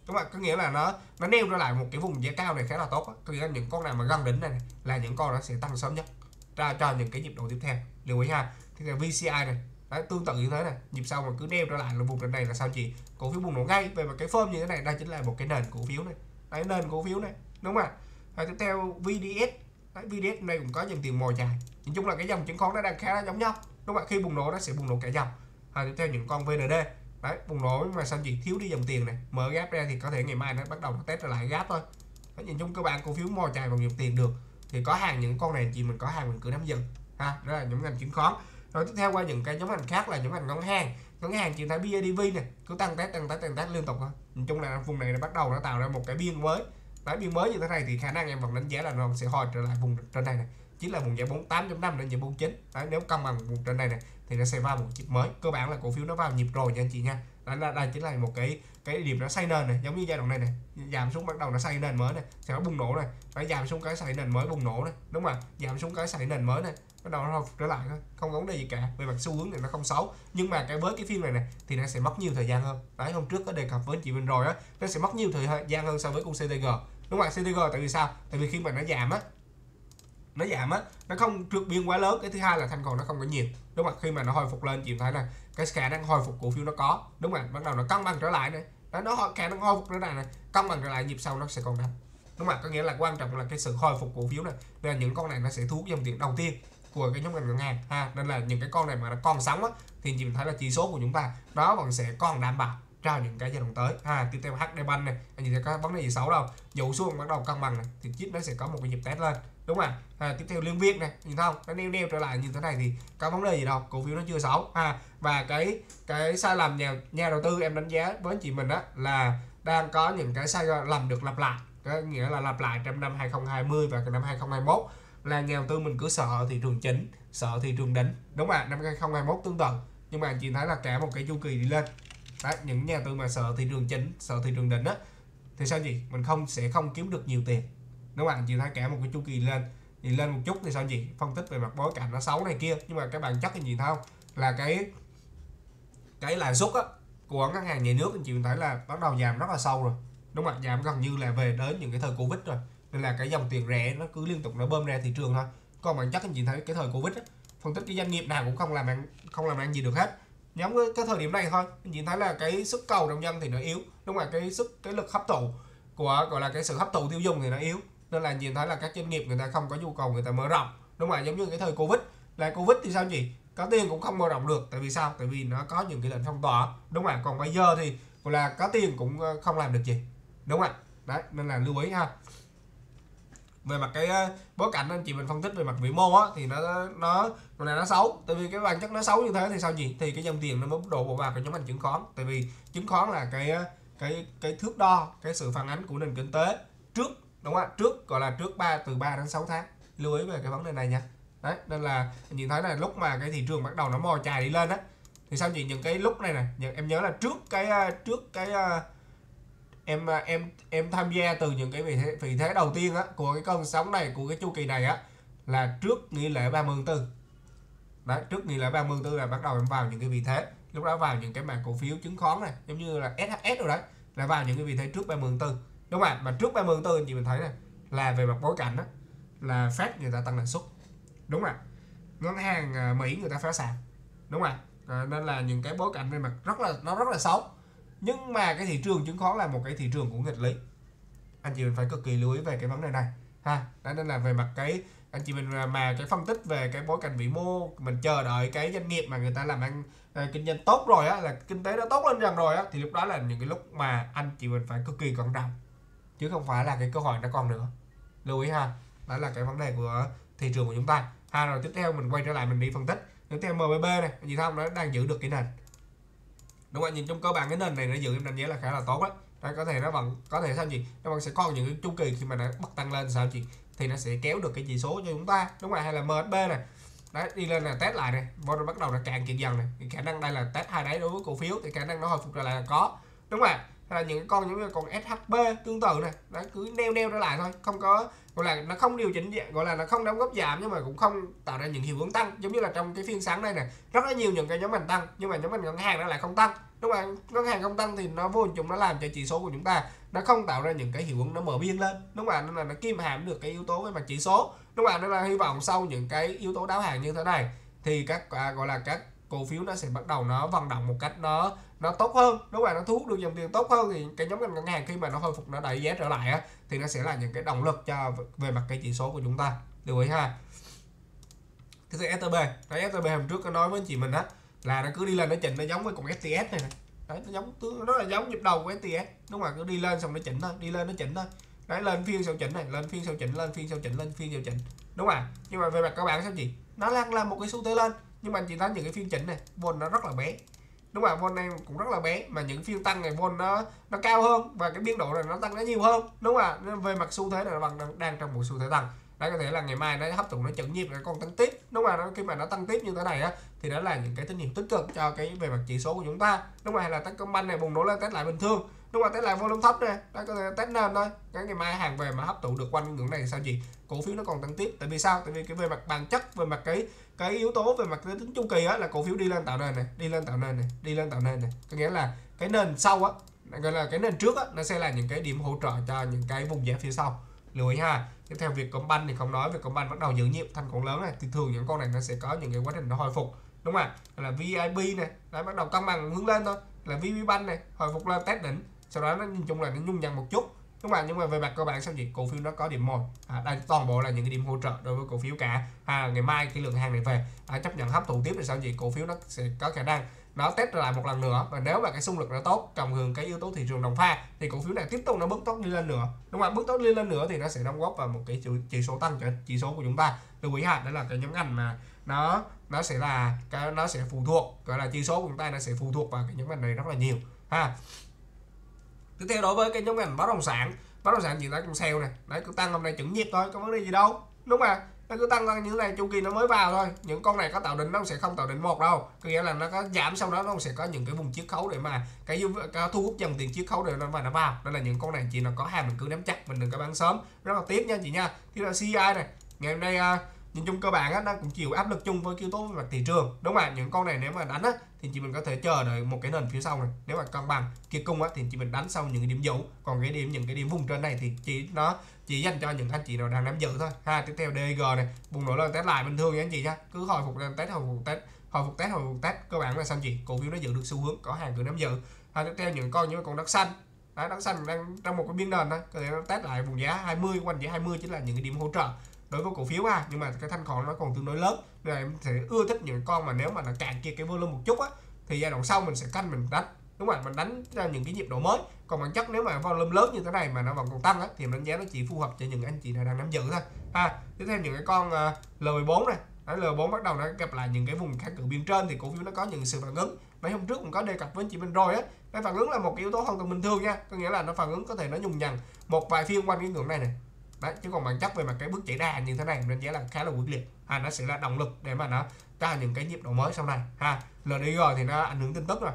Đúng rồi, có nghĩa là nó nó neo ra lại một cái vùng giá cao này khá là tốt á. Có nghĩa là những con nào mà gần đỉnh này, này là những con nó sẽ tăng sớm nhất ra cho những cái nhịp độ tiếp theo, lưu ý ha. Thì là vê xê i này, đấy, tương tự như thế này, nhịp sau mà cứ neo ra lại là vùng đỉnh này là sao chị? Cổ phiếu bùng nổ ngay. Về mà cái form như thế này, đây chính là một cái nền cổ phiếu này, đấy nền cổ phiếu này. Đúng rồi. Rồi tiếp theo vê đê ét. Đấy, vê đê ét hôm nay cũng có dòng tiền mồi dài. Nhìn chung là cái dòng chứng khoán nó đang khá là giống nhau. Đúng không ạ? Khi bùng nổ nó sẽ bùng nổ cả dòng. À, tiếp theo những con vê en đê. Đấy, bùng nổ mà sao chỉ thiếu đi dòng tiền này, mở gap ra thì có thể ngày mai nó bắt đầu nó test ra lại gap thôi. Đấy, nhìn chung các bạn cổ phiếu mồi dài còn nhiều tiền được thì có hàng những con này, chỉ mình có hàng mình cứ nắm dần ha. Đó là nhóm ngành chứng khoán. Rồi tiếp theo qua những cái nhóm ngành khác là nhóm ngành ngân hàng. Ngân hàng chỉ thấy bê i đê vê này cứ tăng test tăng test tăng test liên tục thôi. Nhìn chung là vùng này nó bắt đầu nó tạo ra một cái biên mới. Đấy, biên mới như thế này thì khả năng em vẫn đánh giá là nó sẽ hồi trở lại vùng trên này này, chính là vùng giá bốn mươi tám chấm năm đến giá bốn mươi chín. Đấy, nếu cân bằng vùng trên này này thì nó sẽ vào một nhịp mới. Cơ bản là cổ phiếu nó vào nhịp rồi nha anh chị nha. Đây là đây chính là một cái cái điểm nó xây nền này, giống như giai đoạn này này, giảm xuống bắt đầu nó xây nền mới này, sẽ nó bùng nổ này, phải giảm xuống cái xây nền mới bùng nổ này, đúng không ạ? Giảm xuống cái xây nền mới này, bắt đầu nó hồi trở lại thôi, không vấn đề gì cả. Về mặt xu hướng này nó không xấu, nhưng mà cái với cái phiên này này thì nó sẽ mất nhiều thời gian hơn. Đấy, hôm trước có đề cập với anh chị mình rồi á, nó sẽ mất nhiều thời gian hơn so với con xê tê giê. Đúng không ạ? xê tê giê tại vì sao? Tại vì khi mà nó giảm á, nó giảm á, nó không trượt biên quá lớn. Cái thứ hai là thanh còn nó không có nhiều, đúng không? Khi mà nó hồi phục lên chị thấy là cái khả năng hồi phục cổ phiếu nó có, đúng không? Bắt đầu nó cân bằng trở lại này, đó, nó khả năng hồi phục trở lại này, cân bằng trở lại nhịp sau nó sẽ còn đánh, đúng không? Có nghĩa là quan trọng là cái sự hồi phục cổ phiếu này, nên là những con này nó sẽ thu hút dòng tiền đầu tiên của cái nhóm ngành ngân hàng ha. Nên là những cái con này mà nó còn sống á thì chị thấy là chỉ số của chúng ta nó vẫn sẽ còn đảm bảo cho những cái giai đoạn tới ha. Tiếp theo hát đê Bank này, anh chị thấy có vấn đề gì xấu đâu, dụ xuống bắt đầu cân bằng này thì chip nó sẽ có một cái nhịp test lên, đúng không ạ? À, tiếp theo Liên Việt này, nhìn thấy không, nó neo neo trở lại như thế này thì có vấn đề gì đâu, cổ phiếu nó chưa xấu ha. Và cái cái sai lầm nhà nhà đầu tư em đánh giá với chị mình đó là đang có những cái sai lầm được lặp lại, có nghĩa là lặp lại trong năm hai không hai không và cái năm hai không hai mốt là nhà đầu tư mình cứ sợ thị trường chính, sợ thị trường đỉnh, đúng không ạ? Năm hai không hai mốt tương tự, nhưng mà chị thấy là cả một cái chu kỳ đi lên. Đấy, những nhà tư mà sợ thị trường chính, sợ thị trường đỉnh á thì sao gì mình không sẽ không kiếm được nhiều tiền, đúng không ạ? Chị thấy cả một cái chu kỳ lên thì lên một chút thì sao gì phân tích về mặt bối cảnh nó xấu này kia, nhưng mà cái bản chất thì gì thấy không, là cái cái lãi suất á của ngân hàng nhà nước anh chị thấy là bắt đầu giảm rất là sâu rồi, đúng không ạ? Giảm gần như là về đến những cái thời Covid rồi, nên là cái dòng tiền rẻ nó cứ liên tục nó bơm ra thị trường thôi. Còn bản chất anh chị thấy cái thời Covid á, phân tích cái doanh nghiệp nào cũng không làm ăn, không làm ăn gì được hết. Nhóm cái thời điểm này thôi, anh chị thấy là cái sức cầu trong dân thì nó yếu, đúng không ạ? Cái sức cái lực hấp thụ của gọi là cái sự hấp thụ tiêu dùng thì nó yếu, nên là anh chị thấy là các doanh nghiệp người ta không có nhu cầu người ta mở rộng, đúng không ạ? Giống như cái thời Covid, là Covid thì sao chị có tiền cũng không mở rộng được, tại vì sao? Tại vì nó có những cái lệnh phong tỏa, đúng không ạ? Còn bây giờ thì gọi là có tiền cũng không làm được gì, đúng không ạ? Đấy, nên là lưu ý ha. Về mặt cái bối cảnh anh chị mình phân tích về mặt vĩ mô á thì nó nó này nó xấu, tại vì cái bản chất nó xấu như thế thì sao gì thì cái dòng tiền nó mới đổ bộ vào cái nhóm ngành chứng khoán. Tại vì chứng khoán là cái cái cái thước đo cái sự phản ánh của nền kinh tế trước, đúng không ạ? Trước gọi là trước ba từ ba đến sáu tháng, lưu ý về cái vấn đề này nha. Đấy, nên là nhìn thấy là lúc mà cái thị trường bắt đầu nó mò chài đi lên á thì sao chị những cái lúc này nè, em nhớ là trước cái trước cái em em em tham gia từ những cái vị thế, vị thế đầu tiên á của cái cơn sóng này, của cái chu kỳ này á là trước nghỉ lễ ba mươi tháng tư. Đấy, trước nghỉ lễ ba mươi tháng tư là bắt đầu em vào những cái vị thế, lúc đó vào những cái mảng cổ phiếu chứng khoán này, giống như là ét hát ét rồi đấy, là vào những cái vị thế trước ba mươi tháng tư. Đúng không ạ? Mà trước ba mươi tháng tư anh chị mình thấy này là về mặt bối cảnh á là Fed người ta tăng lãi suất. Đúng không ạ? Ngân hàng Mỹ người ta phá sản. Đúng không ạ? À, nên là những cái bối cảnh về mặt rất là nó rất là xấu. Nhưng mà cái thị trường chứng khoán là một cái thị trường của nghịch lý, anh chị mình phải cực kỳ lưu ý về cái vấn đề này ha. Đó, nên là về mặt cái anh chị mình mà cái phân tích về cái bối cảnh vĩ mô, mình chờ đợi cái doanh nghiệp mà người ta làm ăn à, kinh doanh tốt rồi á, là kinh tế nó tốt lên dần rồi á, thì lúc đó là những cái lúc mà anh chị mình phải cực kỳ cẩn trọng, chứ không phải là cái cơ hội nó còn nữa, lưu ý ha. Đó là cái vấn đề của thị trường của chúng ta ha. Rồi tiếp theo mình quay trở lại mình đi phân tích tiếp theo em bê bê này, anh chị thấy không, nó đang giữ được cái nền. Đúng rồi, nhìn trong cơ bản cái nền này nó giữ em đánh giá là khá là tốt đấy. Đấy, có thể nó vẫn có thể sao chị nó vẫn sẽ có những cái chu kỳ khi mà nó bật tăng lên sao chị thì nó sẽ kéo được cái chỉ số cho chúng ta, đúng rồi. Hay là em ét bê này, đấy đi lên là test lại này, rồi bắt đầu là cạn kiệt dần này, thì khả năng đây là test hai đáy đối với cổ phiếu thì khả năng nó hồi phục trở lại là có, đúng rồi. Hay là những con những con ét hát bê tương tự này, nó cứ neo neo trở lại thôi, không có gọi là nó không điều chỉnh, gọi là nó không đóng góp giảm nhưng mà cũng không tạo ra những hiệu ứng tăng, giống như là trong cái phiên sáng nay này rất là nhiều những cái nhóm ngành tăng nhưng mà nhóm ngành ngân hàng nó lại không tăng, đúng không? Ngân hàng không tăng thì nó vô hình chung nó làm cho chỉ số của chúng ta nó không tạo ra những cái hiệu ứng nó mở biên lên, đúng không? Nên là nó kiêm hàm được cái yếu tố về mặt chỉ số, đúng không? Nên là hy vọng sau những cái yếu tố đáo hàng như thế này thì các à, gọi là các cổ phiếu nó sẽ bắt đầu nó vận động một cách nó nó tốt hơn, đúng không? Nó thu hút được dòng tiền tốt hơn, thì cái nhóm ngành ngân hàng khi mà nó hồi phục nó đẩy giá trở lại á thì nó sẽ là những cái động lực cho về mặt cái chỉ số của chúng ta, lưu ý ha. Cái thằng ét tê bê, cái ét tê bê hôm trước có nói với chị mình á là nó cứ đi lên nó chỉnh, nó giống với con ét tê ét này nè. Đấy, nó giống nó rất là giống nhịp đầu của ét tê ét. Đúng mà, cứ đi lên xong nó chỉnh thôi, đi lên nó chỉnh thôi. Đấy, lên phiên sau chỉnh này, lên phiên sau chỉnh, lên phiên sau chỉnh, lên phiên sau chỉnh. Đúng à? Nhưng mà về mặt các bạn sao chị? Nó đang là một cái xu thế lên, nhưng mà chị thấy những cái phiên chỉnh này, vốn nó rất là bé. Đúng mà, vốn này cũng rất là bé, mà những phiên tăng này vốn nó nó cao hơn và cái biên độ này nó tăng nó nhiều hơn. Đúng à? Nên về mặt xu thế này nó đang, đang trong một xu thế tăng. Đấy, có thể là ngày mai nó hấp thụ, nó chững nhịp nó còn tăng tiếp. Đúng mà, nó khi mà nó tăng tiếp như thế này á thì đó là những cái tín hiệu tích cực cho cái về mặt chỉ số của chúng ta. Đúng mà, hay là Techcombank này bùng nổ lên test lại bình thường. Đúng mà, test lại volume thấp này, đó có thể test lên thôi. Cái ngày mai hàng về mà hấp thụ được quanh ngưỡng này sao chị? Cổ phiếu nó còn tăng tiếp. Tại vì sao? Tại vì cái về mặt bản chất, về mặt cái cái yếu tố về mặt tính chu kỳ á là cổ phiếu đi lên tạo nền này, đi lên tạo nền này, đi lên tạo nền này. Có nghĩa là cái nền sau á, gọi là cái nền trước á, nó sẽ là những cái điểm hỗ trợ cho những cái vùng giá phía sau. Lưu ý ha. Tiếp theo Vietcombank thì không nói, Vietcombank bắt đầu giữ nhịp thành cổ lớn này, thì thường những con này nó sẽ có những cái quá trình nó hồi phục. Đúng không ạ? Là vê i bê này, nó bắt đầu cân bằng hướng lên thôi, là vê bê Bank này, hồi phục lên test đỉnh, sau đó nó nhìn chung là nó nhung nhằng một chút. Đúng không ạ? Nhưng mà về mặt cơ bản sao chị? Cổ phiếu nó có điểm một. À, đây toàn bộ là những cái điểm hỗ trợ đối với cổ phiếu cả. À, ngày mai cái lượng hàng này về à, chấp nhận hấp thụ tiếp thì sao chị? Cổ phiếu nó sẽ có khả năng nó test lại một lần nữa, và nếu mà cái xung lực nó tốt, cộng hưởng cái yếu tố thị trường đồng pha thì cổ phiếu này tiếp tục nó bước tốt đi lên nữa. Đúng không ạ? Bước tốt đi lên nữa thì nó sẽ đóng góp vào một cái chỉ số tăng cho chỉ số của chúng ta. Lưu ý ha, đó là cái nhóm ngành mà nó nó sẽ là cái nó sẽ phụ thuộc, gọi là chỉ số của chúng ta nó sẽ phụ thuộc vào cái nhóm ngành này rất là nhiều ha. Tiếp theo đối với cái nhóm ngành bất động sản, bất động sản chỉ là trong sale này, đấy cứ tăng hôm nay chững nhịp thôi, có vấn đề gì đâu. Đúng mà, nó cứ tăng lên như thế này, chu kỳ nó mới vào thôi. Những con này có tạo đỉnh nó sẽ không tạo đỉnh một đâu, có nghĩa là nó có giảm sau đó nó sẽ có những cái vùng chiết khấu để mà cái thu hút dòng tiền chiết khấu để nó vào nó vào. Nên là những con này chỉ là có hàng mình cứ nắm chắc, mình đừng có bán sớm. Rất là tiếc nha chị nha. Thì là xê i này, ngày hôm nay nhìn chung cơ bản á, nó cũng chịu áp lực chung với yếu tố về mặt thị trường. Đúng không ạ? Những con này nếu mà đánh á, thì chị mình có thể chờ đợi một cái nền phía sau này, nếu mà cân bằng kia cung á, thì chị mình đánh sau những cái điểm dấu, còn cái điểm những cái điểm vùng trên này thì chỉ nó chỉ dành cho những anh chị nào đang nắm giữ thôi ha. Tiếp theo đê giê này bùng nổ lên test lại bình thường nha anh chị nha, cứ hồi phục lên test, hồi phục test, hồi phục test, hồi phục test, cơ bản là xong chị, cổ phiếu nó giữ được xu hướng, có hàng cứ nắm giữ ha. Tiếp theo những con như con đất xanh. Đấy, đất xanh đang trong một cái biên nền thôi, có thể nó test lại vùng giá hai mươi, quanh giá hai mươi chính là những cái điểm hỗ trợ đối với cổ phiếu ha. Nhưng mà cái thanh khoản nó còn tương đối lớn nên em sẽ ưa thích những con mà nếu mà nó cạn kiệt cái volume một chút á thì giai đoạn sau mình sẽ canh mình đánh. Đúng rồi, mình đánh ra những cái nhịp độ mới. Còn bản chất nếu mà volume lớn như thế này mà nó vẫn còn tăng á thì đánh giá nó chỉ phù hợp cho những anh chị nào đang nắm giữ thôi ha. Tiếp theo những cái con uh, L mười bốn này, L bốn bắt đầu nó gặp lại những cái vùng kháng cự biên trên thì cổ phiếu nó có những sự phản ứng. Mấy hôm trước cũng có đề cập với chị mình rồi á, cái phản ứng là một cái yếu tố hoàn toàn bình thường nha, có nghĩa là nó phản ứng có thể nó nhùng nhằng một vài phiên quanh cái ngưỡng này này. Đấy, chứ còn bản chất về mặt cái bước chạy đà như thế này nên giá là khá là quyết liệt ha, nó sẽ là động lực để mà nó ra những cái nhịp độ mới sau này ha. lờ đê giê thì nó ảnh hưởng tin tức rồi,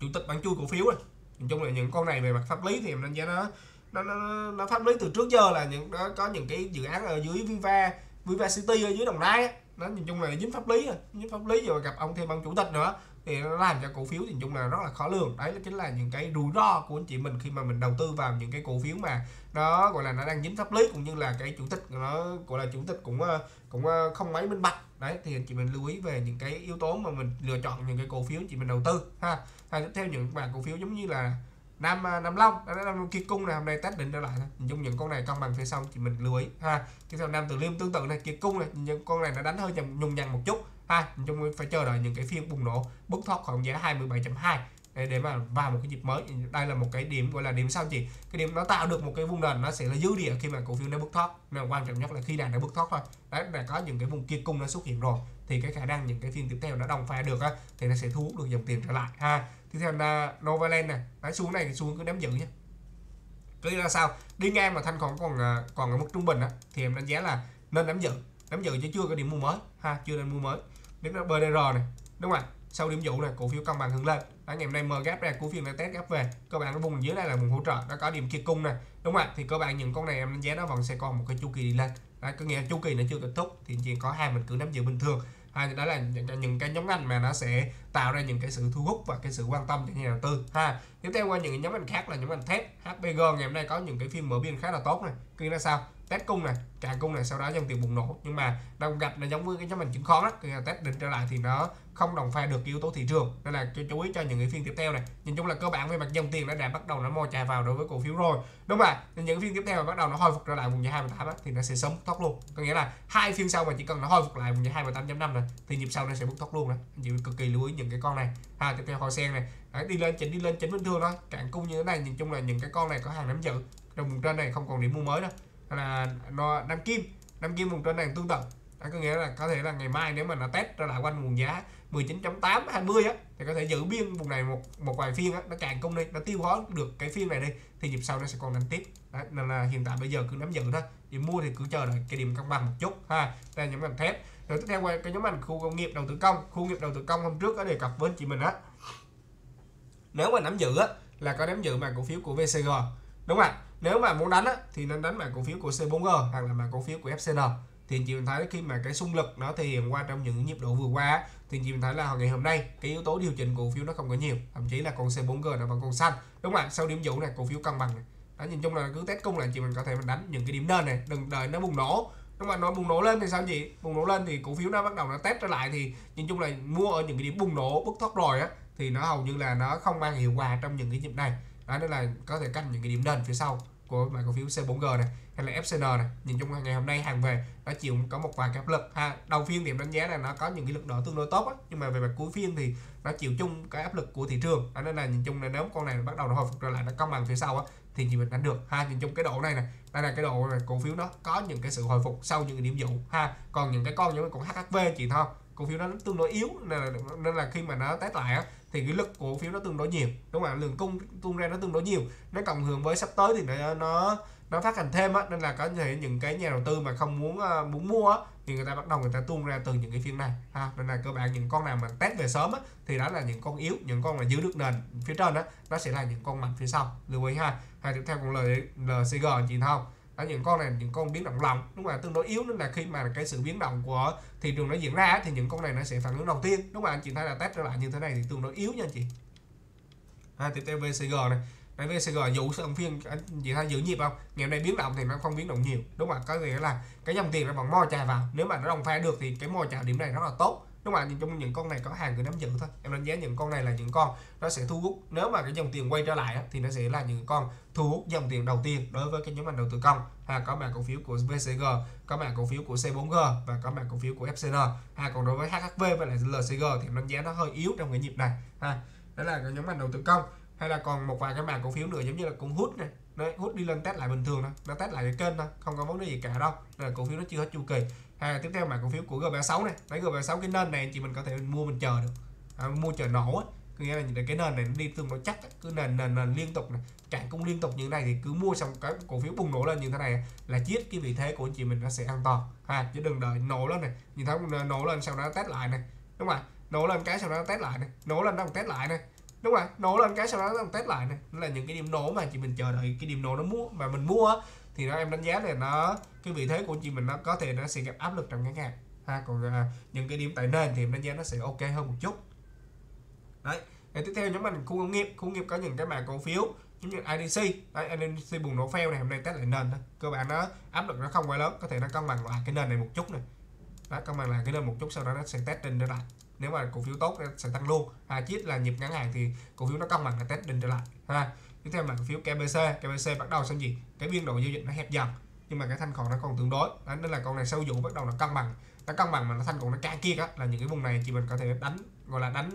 chủ tịch bán chui cổ phiếu rồi. Nói chung là những con này về mặt pháp lý thì em đánh giá nó nó, nó nó pháp lý từ trước giờ là những nó có những cái dự án ở dưới Viva Viva City ở dưới Đồng Nai ấy. Nó nhìn chung là dính pháp lý rồi, dính pháp lý rồi gặp ông thêm ông chủ tịch nữa thì nó làm cho cổ phiếu thì chung là rất là khó lường. Đấy chính là những cái rủi ro của anh chị mình khi mà mình đầu tư vào những cái cổ phiếu mà nó gọi là nó đang dính pháp lý, cũng như là cái chủ tịch nó gọi là chủ tịch cũng cũng không mấy minh bạch. Đấy thì anh chị mình lưu ý về những cái yếu tố mà mình lựa chọn những cái cổ phiếu anh chị mình đầu tư ha. Hay tiếp theo những bạn cổ phiếu giống như là Nam Nam Long, Nam Kiệt Cung này hôm nay test định trở lại thôi. Nhìn chung những con này cân bằng phía sau chị mình lưu ý ha. Tiếp theo Nam Từ Liêm tương tự này, Kiệt Cung này, những con này nó đánh hơi nhùng nhằng một chút ha. Nhìn chung phải chờ đợi những cái phiên bùng nổ bứt thoát khoảng giá hai mươi bảy chấm hai để, để mà vào một cái nhịp mới. Đây là một cái điểm gọi là điểm sao chị? Cái điểm nó tạo được một cái vùng nền nó sẽ là dư địa khi mà cổ phiếu nó bứt thoát. Nên quan trọng nhất là khi nào nó bứt thoát thôi. Đấy là có những cái vùng Kiệt Cung nó xuất hiện rồi thì cái khả năng những cái phiên tiếp theo nó đồng pha được á thì nó sẽ thu hút được dòng tiền trở lại ha. Tiếp theo là Novaland này, đấy, xuống này xuống cứ nắm giữ nhé. Cứ là sao? Đi ngang mà thanh khoản còn còn ở mức trung bình á thì em đánh giá là nên nắm giữ, nắm giữ chứ chưa có điểm mua mới ha, chưa nên mua mới. Đến là bê đê rờ này, đúng không ạ? Sau điểm dụ này cổ phiếu cân bằng hướng lên. Đấy, ngày hôm nay mở gap ra, cổ phiếu này test gap về. Các bạn nó vùng dưới đây là vùng hỗ trợ, nó có điểm kia cung này, đúng không ạ? Thì các bạn những con này em đánh giá nó vẫn sẽ còn một cái chu kỳ đi lên. Đấy, có nghĩa chu kỳ nó chưa kết thúc thì chỉ có hai mình cứ nắm giữ bình thường. À, đó là những, những cái nhóm ngành mà nó sẽ tạo ra những cái sự thu hút và cái sự quan tâm cho nhà đầu tư ha. Tiếp theo qua những nhóm ngành khác là nhóm ngành thép. hát pê giê ngày hôm nay có những cái phiên mở biên khá là tốt này. Khi là sao? test cung này, cạn cung này, sau đó dòng tiền bùng nổ. Nhưng mà đồng gạch nó giống với cái nhóm ngành chứng khoán đó, khi test đỉnh trở lại thì nó không đồng pha được yếu tố thị trường, nên là chú ý cho những cái phiên tiếp theo này. Nhìn chung là cơ bản về mặt dòng tiền nó đã bắt đầu nó mò chạy vào đối với cổ phiếu rồi, đúng không ạ? Những phiên tiếp theo mà bắt đầu nó hồi phục trở lại vùng giá hai mươi tám thì nó sẽ sớm bứt thoát luôn, có nghĩa là hai phiên sau mà chỉ cần nó hồi phục lại vùng giá hai mươi tám chấm năm này thì nhịp sau nó sẽ bứt thoát luôn. Anh chị cực kỳ lưu ý những cái con này. À, tiếp theo hồi sen này, đấy, đi lên chỉnh đi lên chỉnh bình thường thôi, cạn cung như thế này. Nhìn chung là những cái con này có hàng nắm giữ trong vùng trên này, không còn điểm mua mới đâu. Là nó Nam Kim, Nam Kim vùng trên này tương tự. Đó, có nghĩa là có thể là ngày mai nếu mà nó test ra lại quanh vùng giá mười chín chấm tám hai mươi á thì có thể giữ biên vùng này một một vài phiên á, nó càng công đi, nó tiêu hóa được cái phiên này đi thì nhịp sau nó sẽ còn đánh tiếp. Đó, nên là hiện tại bây giờ cứ nắm giữ thôi, thì mua thì cứ chờ đợi cái điểm cân bằng một chút ha. Đây là nhóm ngành thép. Rồi tiếp theo qua cái nhóm ngành khu công nghiệp đầu tư công. Khu công nghiệp đầu tư công hôm trước có đề cập với chị mình á, nếu mà nắm giữ á là có nắm giữ mã cổ phiếu của vê xê giê, đúng không ạ? Nếu mà muốn đánh á, thì nên đánh mã cổ phiếu của xê bốn giê hoặc là mã cổ phiếu của ép xê en. Thì chị mình thấy khi mà cái xung lực nó thể hiện qua trong những nhịp độ vừa qua thì chị mình thấy là ngày hôm nay cái yếu tố điều chỉnh cổ phiếu nó không có nhiều, thậm chí là con xê bốn giê nó vẫn còn xanh, đúng không ạ? Sau điểm dụ này cổ phiếu cân bằng này. Đó, nhìn chung là cứ test cung lại chị mình có thể mình đánh những cái điểm nền này, đừng đợi nó bùng nổ. Đúng mà nó bùng nổ lên thì sao chị? Bùng nổ lên thì cổ phiếu nó bắt đầu nó test trở lại thì nhìn chung là mua ở những cái điểm bùng nổ bứt thoát rồi á thì nó hầu như là nó không mang hiệu quả trong những cái nhịp này. Đó, nên là có thể canh những cái điểm nền phía sau của mã cổ phiếu xê bốn giê này hay là ép xê en này. Nhìn chung ngày hôm nay hàng về nó chịu có một vài cái áp lực ha. Đầu phiên điểm đánh giá là nó có những cái lực đỡ tương đối tốt á, nhưng mà về mặt cuối phiên thì nó chịu chung cái áp lực của thị trường. Đó, nên là nhìn chung là nếu con này bắt đầu nó hồi phục trở lại, nó cân bằng phía sau á thì chị mình đánh được ha. Nhìn chung cái độ này này, đây là cái độ này, cổ phiếu nó có những cái sự hồi phục sau những cái điểm dụ ha. Còn những cái con như con hát hát vê chị thôi, cổ phiếu nó tương đối yếu nên là, nên là khi mà nó test lại á thì cái lực cổ phiếu nó tương đối nhiều, đúng không ạ? Lượng cung tuôn ra nó tương đối nhiều, nó cộng hưởng với sắp tới thì nó nó nó phát hành thêm á, nên là có thể những cái nhà đầu tư mà không muốn uh, muốn mua á thì người ta bắt đầu người ta tuôn ra từ những cái phiên này ha. Nên là cơ bản những con nào mà test về sớm á thì đó là những con yếu, những con mà giữ được nền phía trên đó nó sẽ là những con mạnh phía sau, lưu ý ha. Hay tiếp theo còn lờ xê giê chị không? Đó, những con này những con biến động lòng, đúng là tương đối yếu, nên là khi mà cái sự biến động của thị trường nó diễn ra thì những con này nó sẽ phản ứng đầu tiên, đúng không anh chị? Thấy là test trở lại như thế này thì tương đối yếu nha anh chị. À, tiếp theo vê xê giê này, cái vê xê giê dụ sân phiên anh chị thấy giữ nhịp không? Ngày hôm nay biến động thì nó không biến động nhiều, đúng không ạ? Có nghĩa là cái dòng tiền nó vẫn mò trà vào, nếu mà nó đồng pha được thì cái mò trà điểm này rất là tốt, đúng không ạ? Nhìn chung những con này có hàng cứ nắm giữ thôi. Em đánh giá những con này là những con nó sẽ thu hút, nếu mà cái dòng tiền quay trở lại thì nó sẽ là những con thu hút dòng tiền đầu tiên đối với cái nhóm ngành đầu tư công. À, có mã cổ phiếu của vê xê giê, có mã cổ phiếu của xê bốn giê và có mã cổ phiếu của ép xê en. À, còn đối với hát hát vê và lại lờ xê giê thì em đánh giá nó hơi yếu trong cái nhịp này. À, đó là cái nhóm ngành đầu tư công. Hay là còn một vài cái mã cổ phiếu nữa giống như là cũng hút này, đấy, hút đi lên test lại bình thường thôi, nó test lại cái kênh thôi, không có vấn đề gì cả đâu. Nên là cổ phiếu nó chưa hết chu kỳ. À, tiếp theo mã cổ phiếu của giê vê sáu này, đấy, giê vê sáu cái nền này chị mình có thể mình mua mình chờ được, à, mua chờ nổ ấy. Có nghĩa là cái nền này nó đi tương đối chắc, cứ nền nền nền liên tục này, cạn cũng liên tục như thế này thì cứ mua xong cái cổ phiếu bùng nổ lên như thế này là chiết cái vị thế của chị mình nó sẽ an toàn ha, chứ đừng đợi nổ lên này, nhìn thấy nổ lên sau đó test lại này, đúng không ạ? Nổ lên cái sau đó test lại này, nổ lên nó test lại này, đúng rồi, nổ lên cái sau đó nó test lại này. Đó là những cái điểm nổ mà chị mình chờ đợi cái điểm nổ nó mua mà mình mua á thì nó em đánh giá là nó cái vị thế của chị mình nó có thể nó sẽ gặp áp lực trong ngắn hạn ha. Còn à, những cái điểm tại nền thì em đánh giá nó sẽ ok hơn một chút. Đấy, để tiếp theo nhóm mình khu công nghiệp. Khu công nghiệp có những cái mã cổ phiếu giống như i đê xê, đấy, i đê xê bùng nổ fail này, hôm nay test lại nền thôi. Cơ bản nó áp lực nó không quá lớn, có thể nó cân bằng lại cái nền này một chút này, đó, cân bằng lại cái nền một chút sau đó nó sẽ test đỉnh trở lại. Nếu mà cổ phiếu tốt sẽ tăng luôn. À, chiết là nhịp ngắn hàng thì cổ phiếu nó cân bằng là test đỉnh trở lại ha. Tiếp theo là cổ phiếu ca bê xê. ca bê xê bắt đầu xong gì? Cái biên độ giao dịch nó hẹp dần nhưng mà cái thanh khoản nó còn tương đối. Đó, nên là con này sau vụ bắt đầu là cân bằng. Nó cân bằng mà nó thanh khoản nó càng kia á là những cái vùng này chị mình có thể đánh gọi là đánh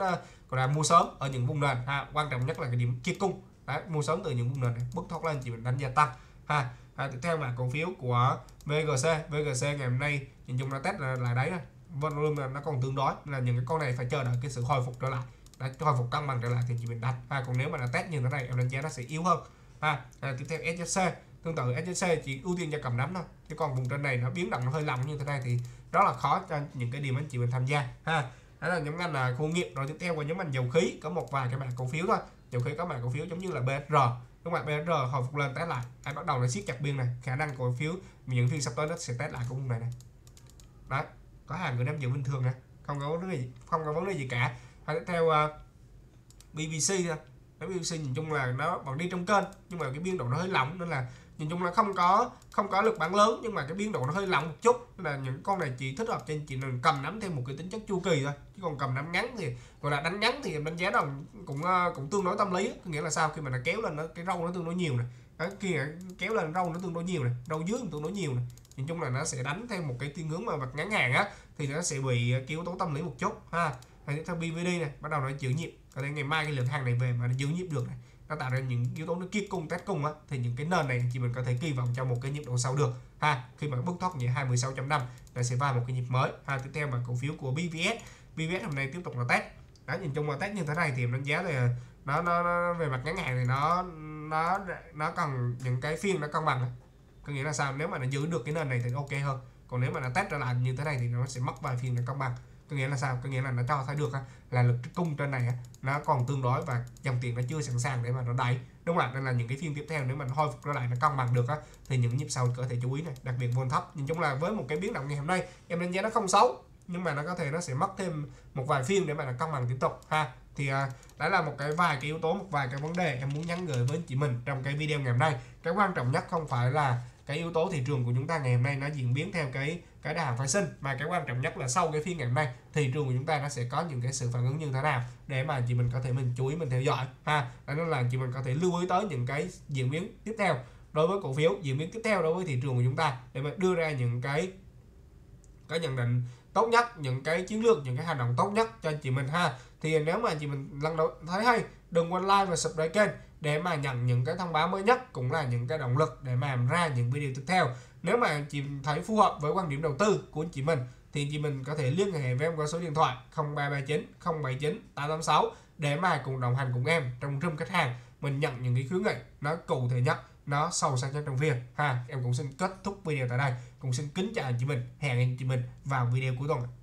gọi là mua sớm ở những vùng nền ha. Quan trọng nhất là cái điểm chiết cung. Đấy, mua sớm từ những vùng nền này, bứt thoát lên chị mình đánh gia tăng ha. À, tiếp theo là cổ phiếu của vê giê xê. vê giê xê ngày hôm nay nhìn chung nó test là, là đấy thôi. Volume nó còn tương đối nên là những cái con này phải chờ đợi cái sự hồi phục trở lại, đã hồi phục cân bằng trở lại thì chị mình đặt ha. Còn nếu mà là test như thế này em đánh giá nó sẽ yếu hơn ha. À, tiếp theo ét giê xê tương tự. ét giê xê chỉ ưu tiên cho cầm nắm thôi, chứ còn vùng trên này nó biến động nó hơi lỏng như thế này thì rất là khó cho những cái điểm anh chị mình tham gia ha. Đó là nhóm ngành là khu nghiệp. Rồi tiếp theo qua nhóm ngành dầu khí, có một vài cái mã cổ phiếu thôi. Dầu khí có mã cổ phiếu giống như là bê ét rờ, đúng không ạ? bê ét rờ hồi phục lên test lại, ai bắt đầu nó siết chặt biên này, khả năng cổ phiếu những phiên sắp tới nó sẽ test lại cái vùng này này. Đấy, có hàng người nắm giữ bình thường nè, không có vấn đề gì, không có vấn đề gì cả. Hay tiếp theo uh, bê vê xê Cái vê xê nhìn chung là nó vẫn đi trong kênh, nhưng mà cái biên độ nó hơi lỏng, nên là nhìn chung là không có không có lực bản lớn, nhưng mà cái biên độ nó hơi lỏng một chút, nên là những con này chỉ thích hợp trên chị nên cầm nắm theo một cái tính chất chu kỳ thôi, chứ còn cầm nắm ngắn thì gọi là đánh ngắn thì em đánh giá đồng cũng cũng tương đối tâm lý. Nghĩa là sao, khi mà nó kéo lên nó, cái râu nó tương đối nhiều này, khi kéo lên râu nó tương đối nhiều này, râu dưới tương đối nhiều này, nhìn chung là nó sẽ đánh theo một cái thiên hướng mà mặt ngắn hàng á, thì nó sẽ bị cái yếu tố tâm lý một chút ha. Tiếp theo bê vê đê này bắt đầu nó giữ nhịp, có thể ngày mai cái lượng hàng này về mà nó giữ nhịp được này, nó tạo ra những yếu tố nó kiết cung test cung á, thì những cái nền này chỉ mình có thể kỳ vọng trong một cái nhịp độ sau được ha. Khi mà bước thoát nhẹ hai mươi sáu chấm năm là sẽ vào một cái nhịp mới ha. Tiếp theo là cổ phiếu của bê vê ét, bê vê ét hôm nay tiếp tục là test đó, nhìn chung là test như thế này thì em đánh giá là nó, nó, nó về mặt ngắn hạn thì nó nó nó cần những cái phiên nó cân bằng, có nghĩa là sao, nếu mà nó giữ được cái nền này thì ok hơn, còn nếu mà nó test trở lại như thế này thì nó sẽ mất vài phiên nó cân bằng. Có nghĩa là sao, có nghĩa là nó cho thấy được là lực cung trên này nó còn tương đối và dòng tiền nó chưa sẵn sàng để mà nó đẩy, đúng không ạ? Nên là những cái phiên tiếp theo nếu mà nó hồi phục trở lại nó cân bằng được thì những nhịp sau có thể chú ý này, đặc biệt vol thấp. Nhìn chung là với một cái biến động ngày hôm nay em đánh giá nó không xấu, nhưng mà nó có thể nó sẽ mất thêm một vài phiên để mà nó cân bằng tiếp tục ha. Thì đó là một cái vài cái yếu tố, một vài cái vấn đề em muốn nhắn gửi với chị mình trong cái video ngày hôm nay. Cái quan trọng nhất không phải là cái yếu tố thị trường của chúng ta ngày hôm nay nó diễn biến theo cái cái đà phái sinh, mà cái quan trọng nhất là sau cái phiên ngày hôm nay thị trường của chúng ta nó sẽ có những cái sự phản ứng như thế nào để mà chị mình có thể mình chú ý, mình theo dõi ha. Đó là chị mình có thể lưu ý tới những cái diễn biến tiếp theo đối với cổ phiếu, diễn biến tiếp theo đối với thị trường của chúng ta, để mà đưa ra những cái cái nhận định tốt nhất, những cái chiến lược, những cái hành động tốt nhất cho chị mình ha. Thì nếu mà chị mình lần đầu thấy hay, đừng quên like và subscribe kênh để mà nhận những cái thông báo mới nhất, cũng là những cái động lực để mà làm ra những video tiếp theo. Nếu mà chị thấy phù hợp với quan điểm đầu tư của chị mình thì chị mình có thể liên hệ với em qua số điện thoại không ba ba chín không bảy chín tám tám sáu để mà cùng đồng hành cùng em trong room khách hàng, mình nhận những cái khuyến nghị nó cụ thể nhất, nó sâu sắc nhất trong việc ha. Em cũng xin kết thúc video tại đây, cũng xin kính chào chị mình, hẹn chị mình vào video cuối tuần.